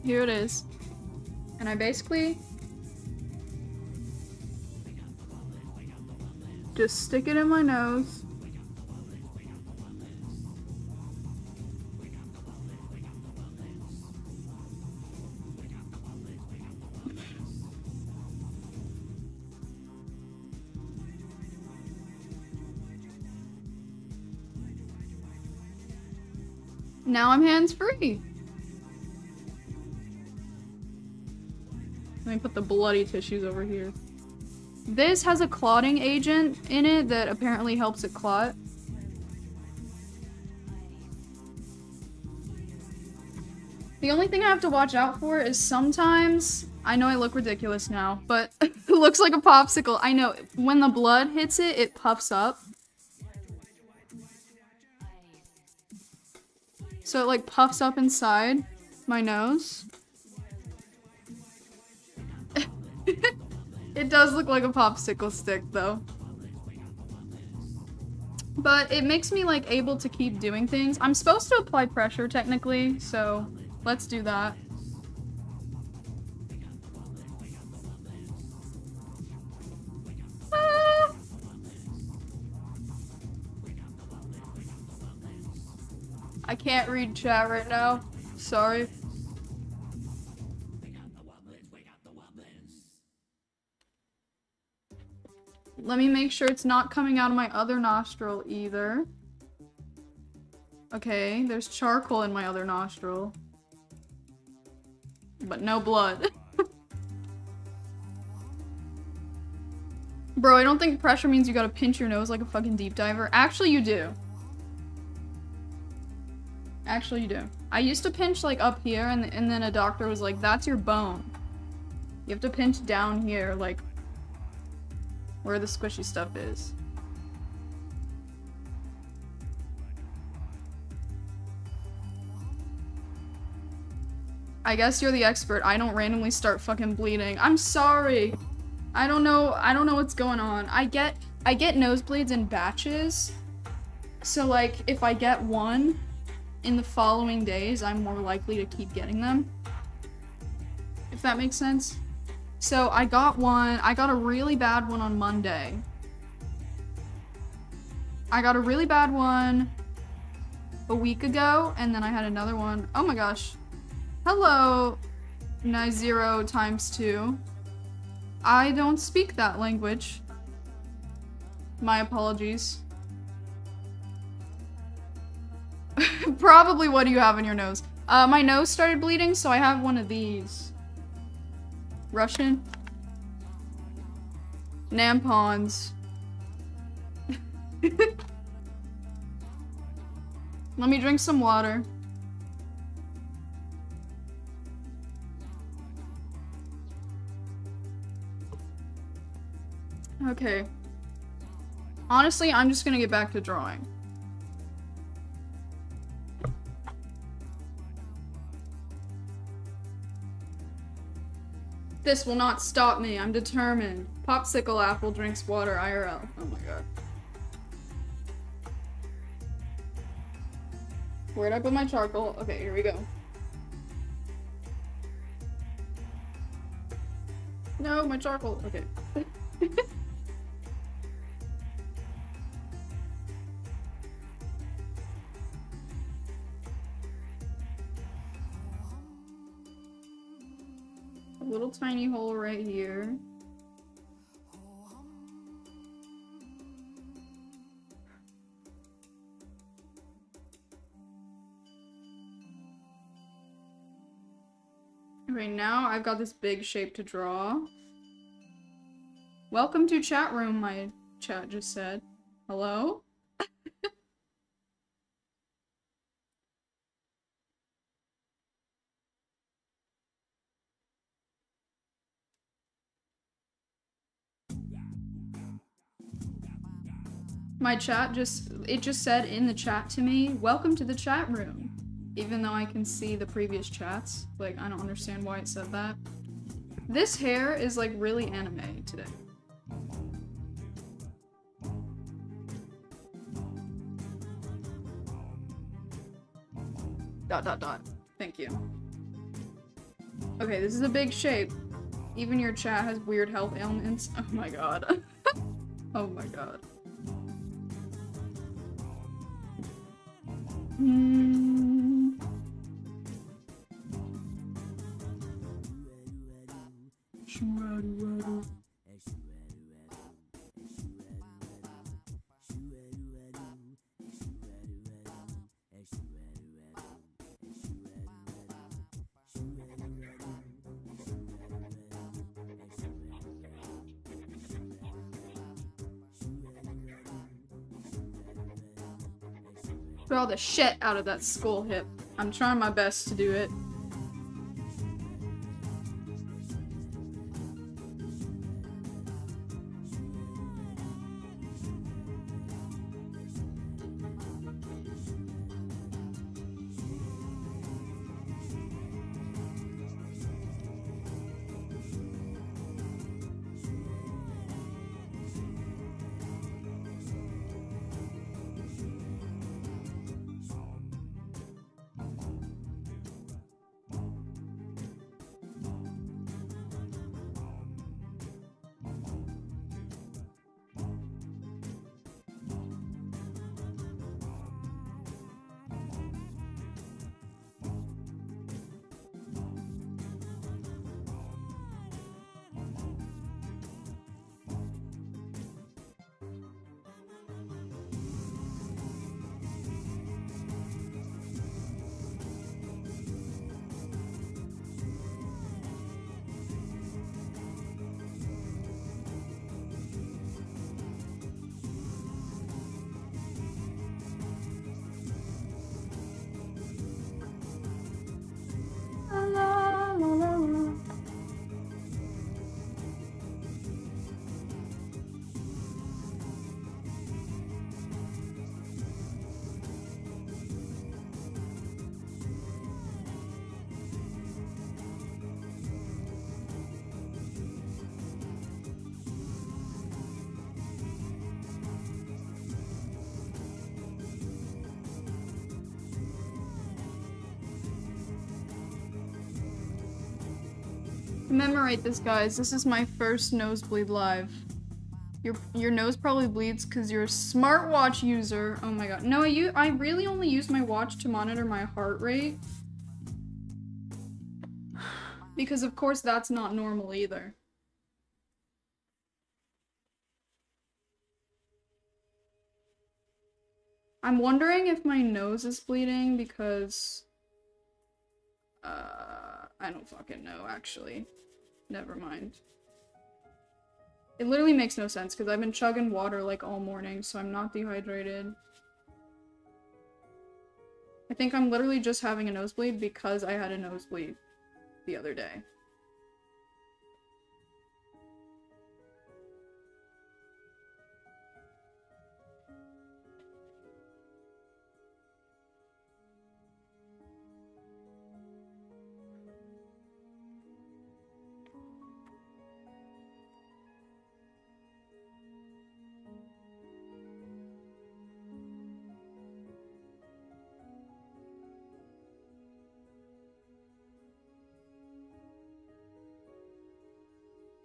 Here it is. And I basically just stick it in my nose. Now I'm hands-free! Let me put the bloody tissues over here. This has a clotting agent in it that apparently helps it clot. The only thing I have to watch out for is sometimes, I know I look ridiculous now, but it looks like a popsicle. I know, when the blood hits it, it puffs up. So it like puffs up inside my nose. It does look like a popsicle stick though. But it makes me like able to keep doing things. I'm supposed to apply pressure technically, so let's do that. I can't read chat right now. Sorry. Let me make sure it's not coming out of my other nostril either. Okay, there's charcoal in my other nostril. But no blood. Bro, I don't think pressure means you gotta pinch your nose like a fucking deep diver. Actually, you do. Actually, you do. I used to pinch like up here, and then a doctor was like, that's your bone. You have to pinch down here, like where the squishy stuff is. I guess you're the expert. I don't randomly start fucking bleeding. I'm sorry. I don't know what's going on. I get nosebleeds in batches. So like if I get one in the following days, I'm more likely to keep getting them. If that makes sense. So I got a really bad one on Monday. I got a really bad one a week ago, and then I had another one. Oh my gosh. Hello, Nizero times 2. I don't speak that language. My apologies. Probably what do you have in your nose? My nose started bleeding, so I have one of these. Russian? Nampons. Let me drink some water. Okay. Honestly, I'm just gonna get back to drawing. This will not stop me. I'm determined. Popsicle apple drinks water IRL. Oh my god. Where'd I put my charcoal? Okay, here we go. No, my charcoal. Okay. Little tiny hole right here. Right now, I've got this big shape to draw. Welcome to chat room, my chat just said. Hello? My chat just said in the chat to me, welcome to the chat room. Even though I can see the previous chats. Like, I don't understand why it said that. This hair is like really anime today. Dot dot dot. Thank you. Okay, this is a big shape. Even your chat has weird health ailments. Oh my god. Oh my god. Hmm. All the shit out of that skull hip. I'm trying my best to do it. Commemorate this, guys. This is my first nosebleed live. Your nose probably bleeds because you're a smartwatch user. Oh my god. No, I really only use my watch to monitor my heart rate. Because of course that's not normal either. I'm wondering if my nose is bleeding because... I don't fucking know, actually. Never mind. It literally makes no sense because I've been chugging water like all morning, so I'm not dehydrated. I think I'm literally just having a nosebleed because I had a nosebleed the other day.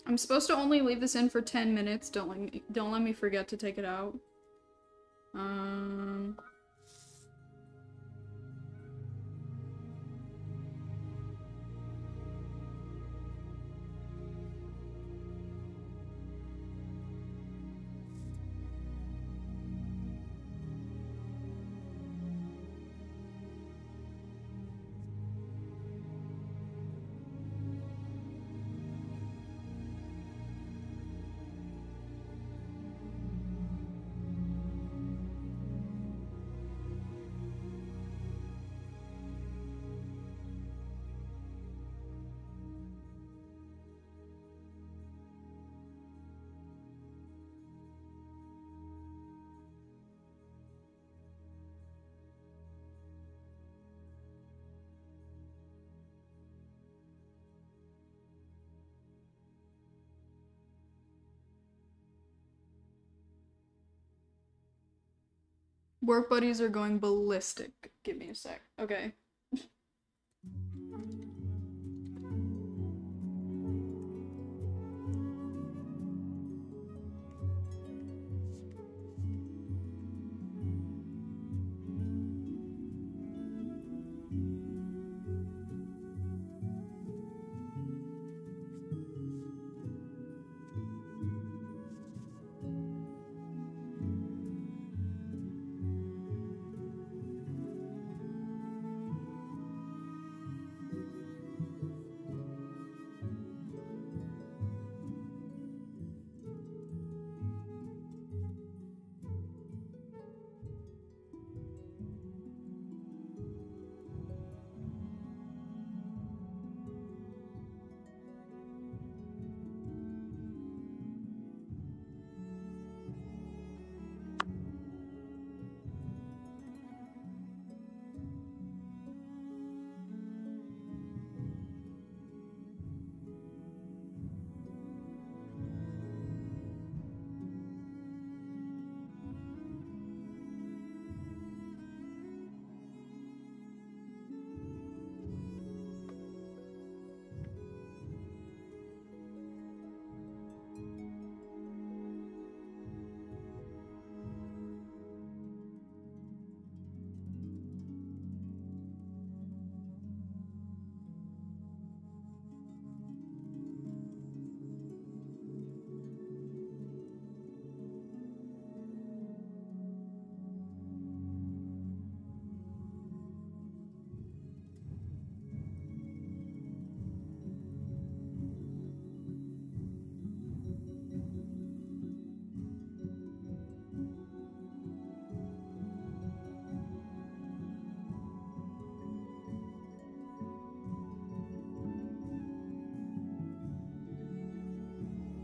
I'm supposed to only leave this in for 10 minutes. Don't let me forget to take it out. Work buddies are going ballistic. Give me a sec. Okay.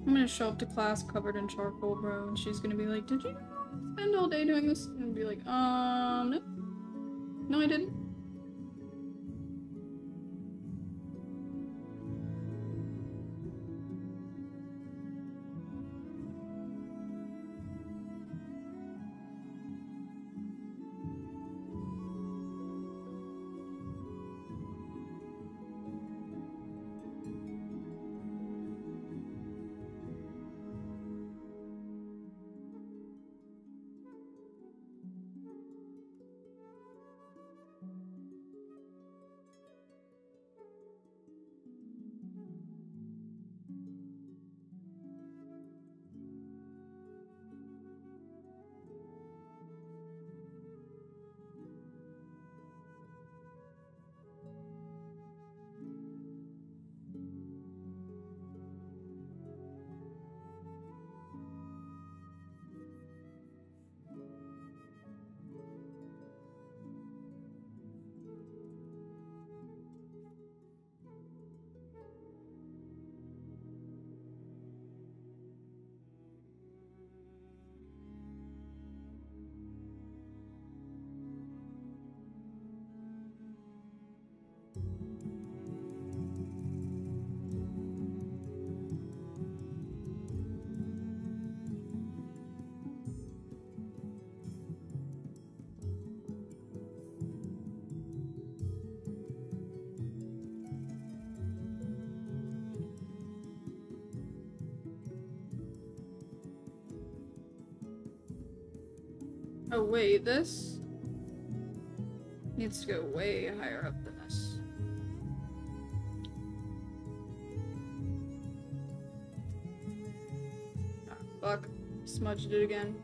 I'm gonna show up to class covered in charcoal, bro, and she's gonna be like, did you spend all day doing this? And be like, no, I didn't. Oh wait, this needs to go way higher up than this. Ah, fuck. Smudged it again.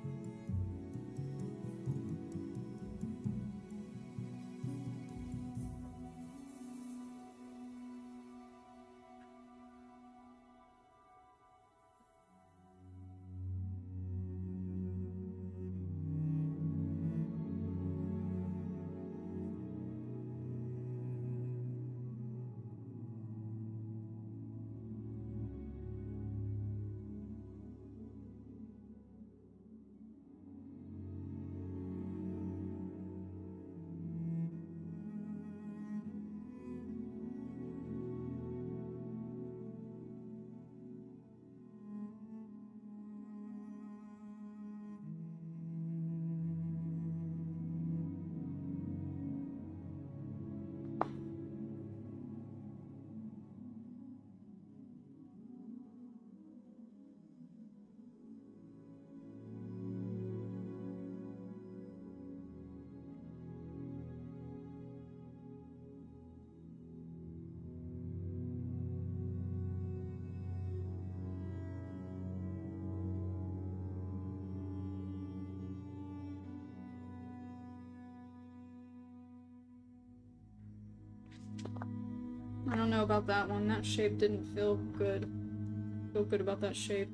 I don't know about that one. That shape didn't feel good. I feel good about that shape.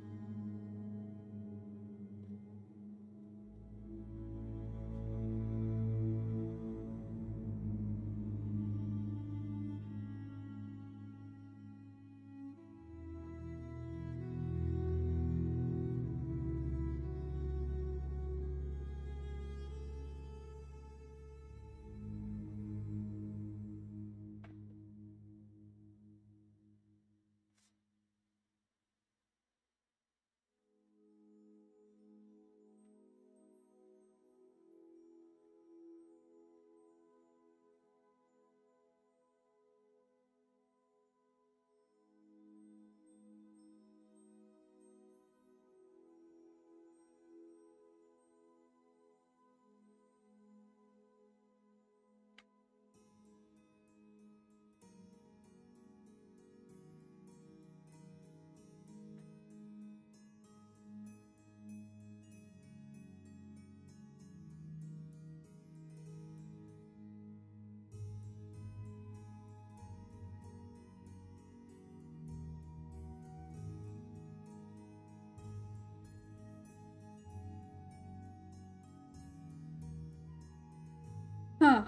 Huh.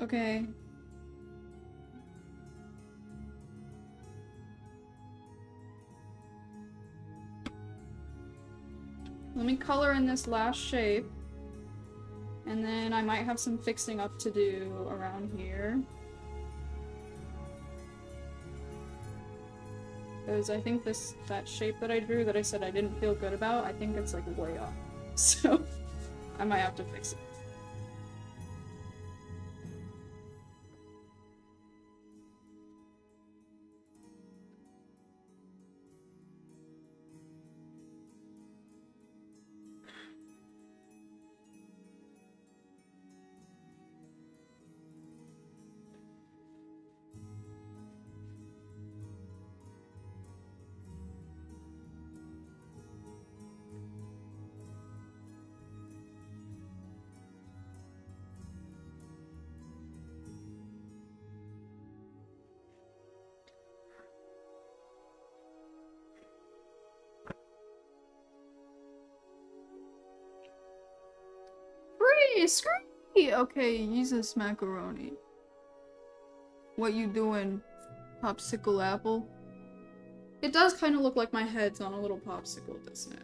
Okay. Let me color in this last shape, and then I might have some fixing up to do around here. Because I think that shape that I drew that I said I didn't feel good about, I think it's like way off. So I might have to fix it. Screwy! Okay, Jesus macaroni. What you doing, popsicle apple? It does kind of look like my head's on a little popsicle, doesn't it?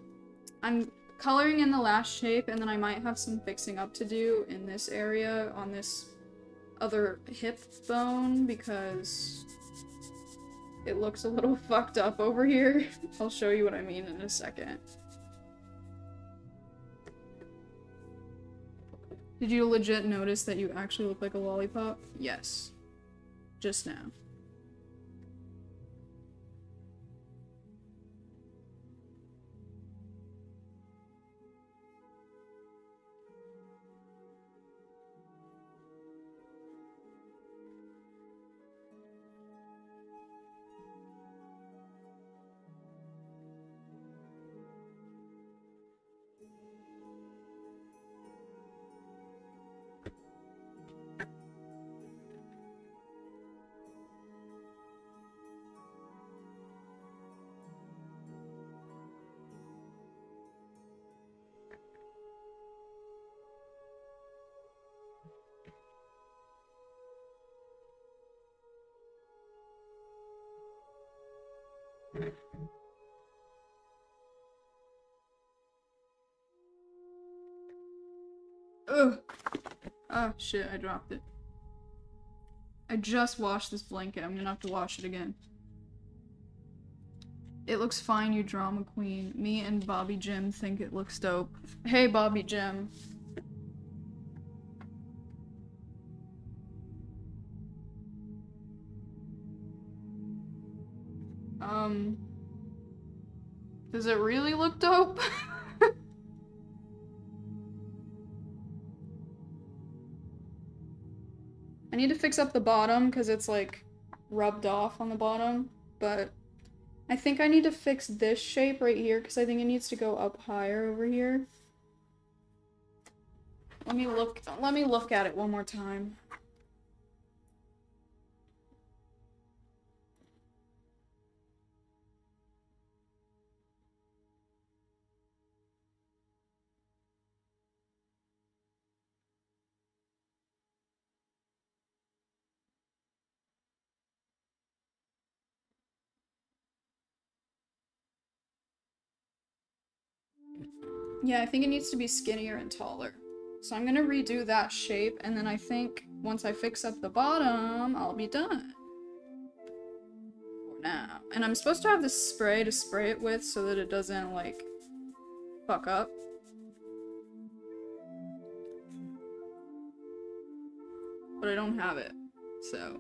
I'm coloring in the last shape, and then I might have some fixing up to do in this area on this other hip bone because it looks a little fucked up over here. I'll show you what I mean in a second. Did you legit notice that you actually look like a lollipop? Yes. Just now. Ugh. Oh shit, I dropped it. I just washed this blanket. I'm gonna have to wash it again. It looks fine, you drama queen. Me and Bobby Jim think it looks dope. Hey, Bobby Jim. Does it really look dope? I need to fix up the bottom because it's like rubbed off on the bottom, but I think I need to fix this shape right here because I think it needs to go up higher over here. Let me look at it one more time. Yeah, I think it needs to be skinnier and taller. So I'm gonna redo that shape, and then I think once I fix up the bottom, I'll be done. For now. And I'm supposed to have this spray to spray it with so that it doesn't, like, fuck up. But I don't have it, so...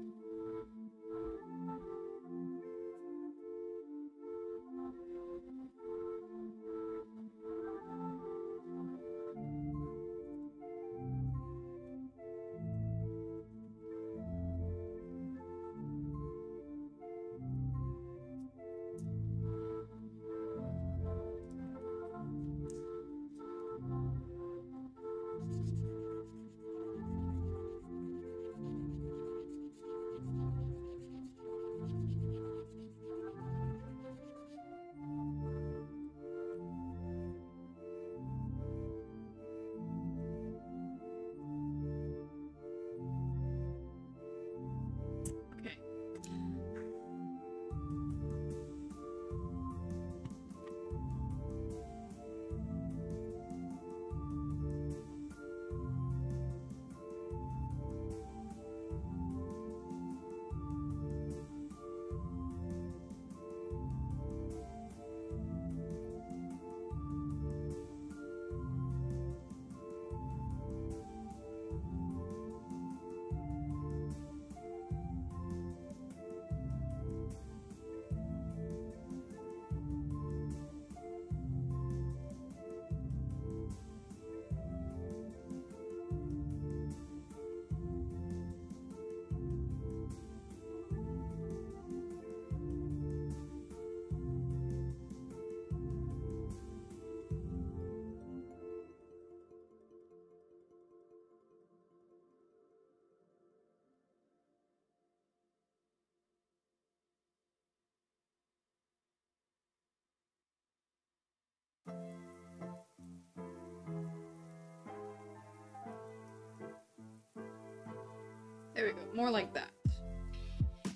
There we go, more like that.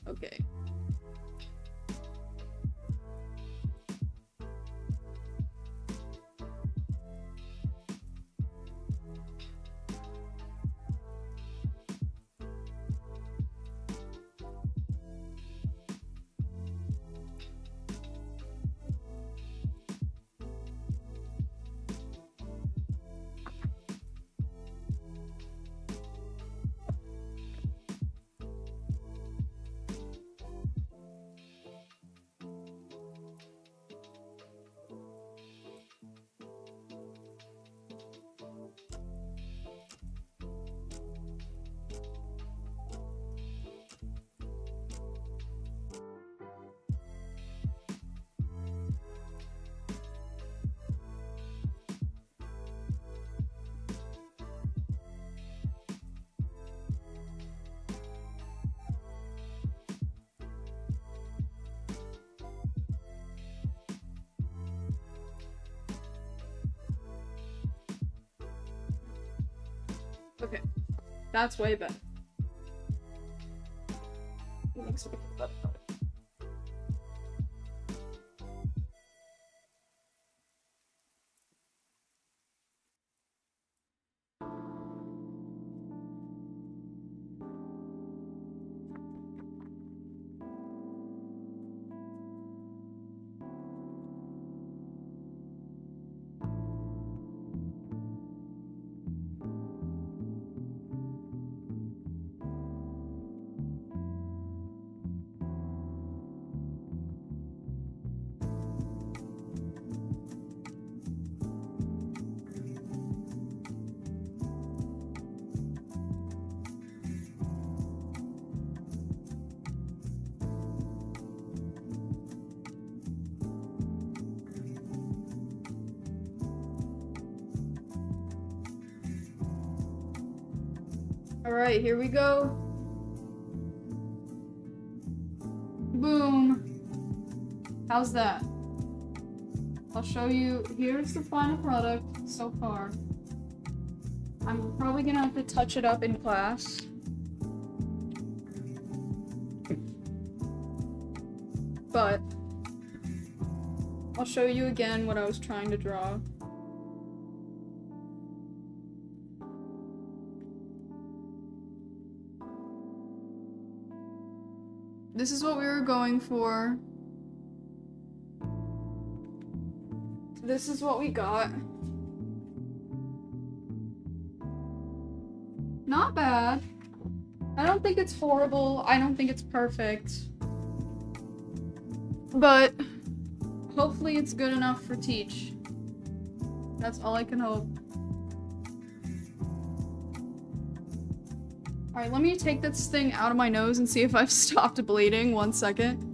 Okay. Okay, that's way better. Alright, here we go. Boom. How's that? I'll show you. Here's the final product so far. I'm probably gonna have to touch it up in class. But I'll show you again what I was trying to draw. This is what we were going for. This is what we got. Not bad. I don't think it's horrible. I don't think it's perfect. But hopefully it's good enough for Teach. That's all I can hope. Alright, let me take this thing out of my nose and see if I've stopped bleeding. 1 second.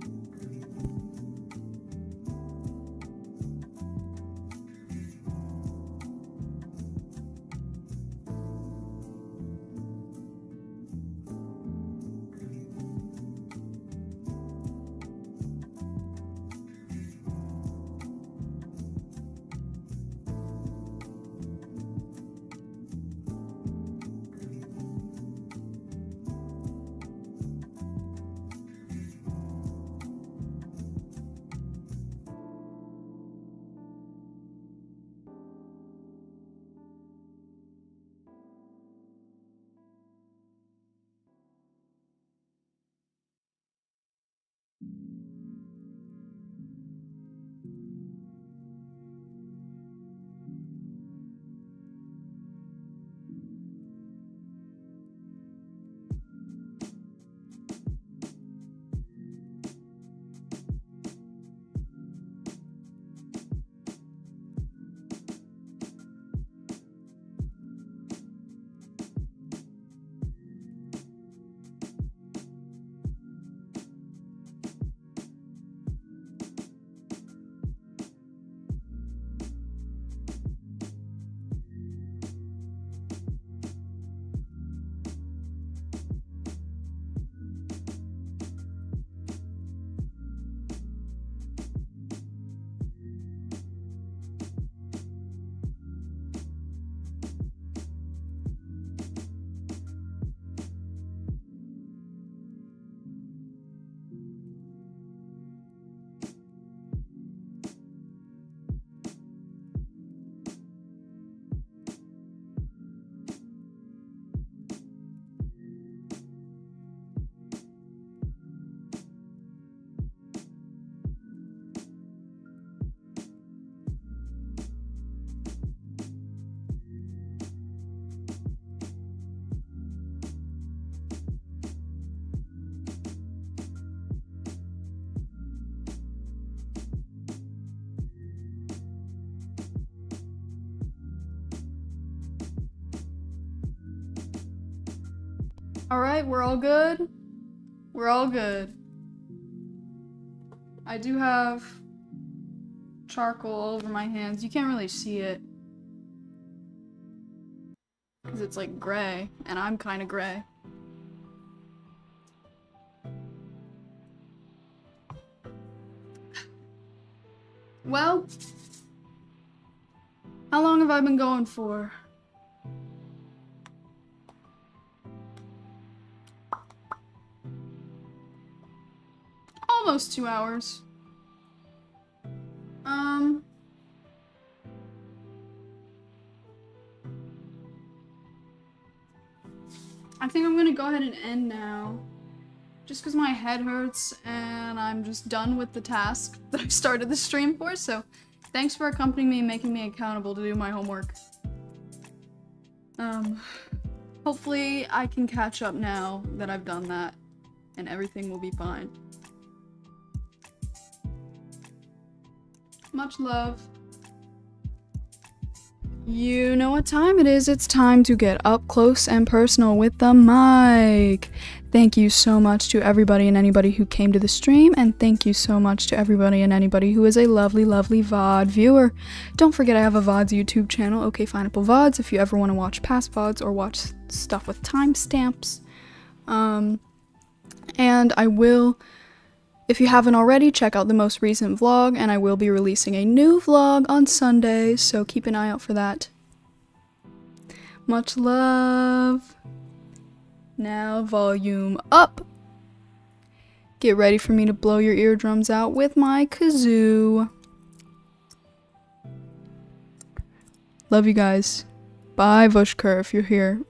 Alright, we're all good. We're all good. I do have charcoal all over my hands. You can't really see it. Because it's like gray, and I'm kind of gray. Well, how long have I been going for? Almost 2 hours. I think I'm gonna go ahead and end now. Just because my head hurts and I'm just done with the task that I started the stream for, so thanks for accompanying me and making me accountable to do my homework. Hopefully I can catch up now that I've done that and everything will be fine. Much love. You know what time it is. It's time to get up close and personal with the mic. Thank you so much to everybody and anybody who came to the stream, and thank you so much to everybody and anybody who is a lovely, lovely VOD viewer. Don't forget I have a VODs YouTube channel, okayfineapple VODs, if you ever want to watch past VODs or watch stuff with timestamps. And I will... If you haven't already, check out the most recent vlog, and I will be releasing a new vlog on Sunday, so keep an eye out for that. Much love. Now volume up. Get ready for me to blow your eardrums out with my kazoo. Love you guys. Bye, Vushker, if you're here.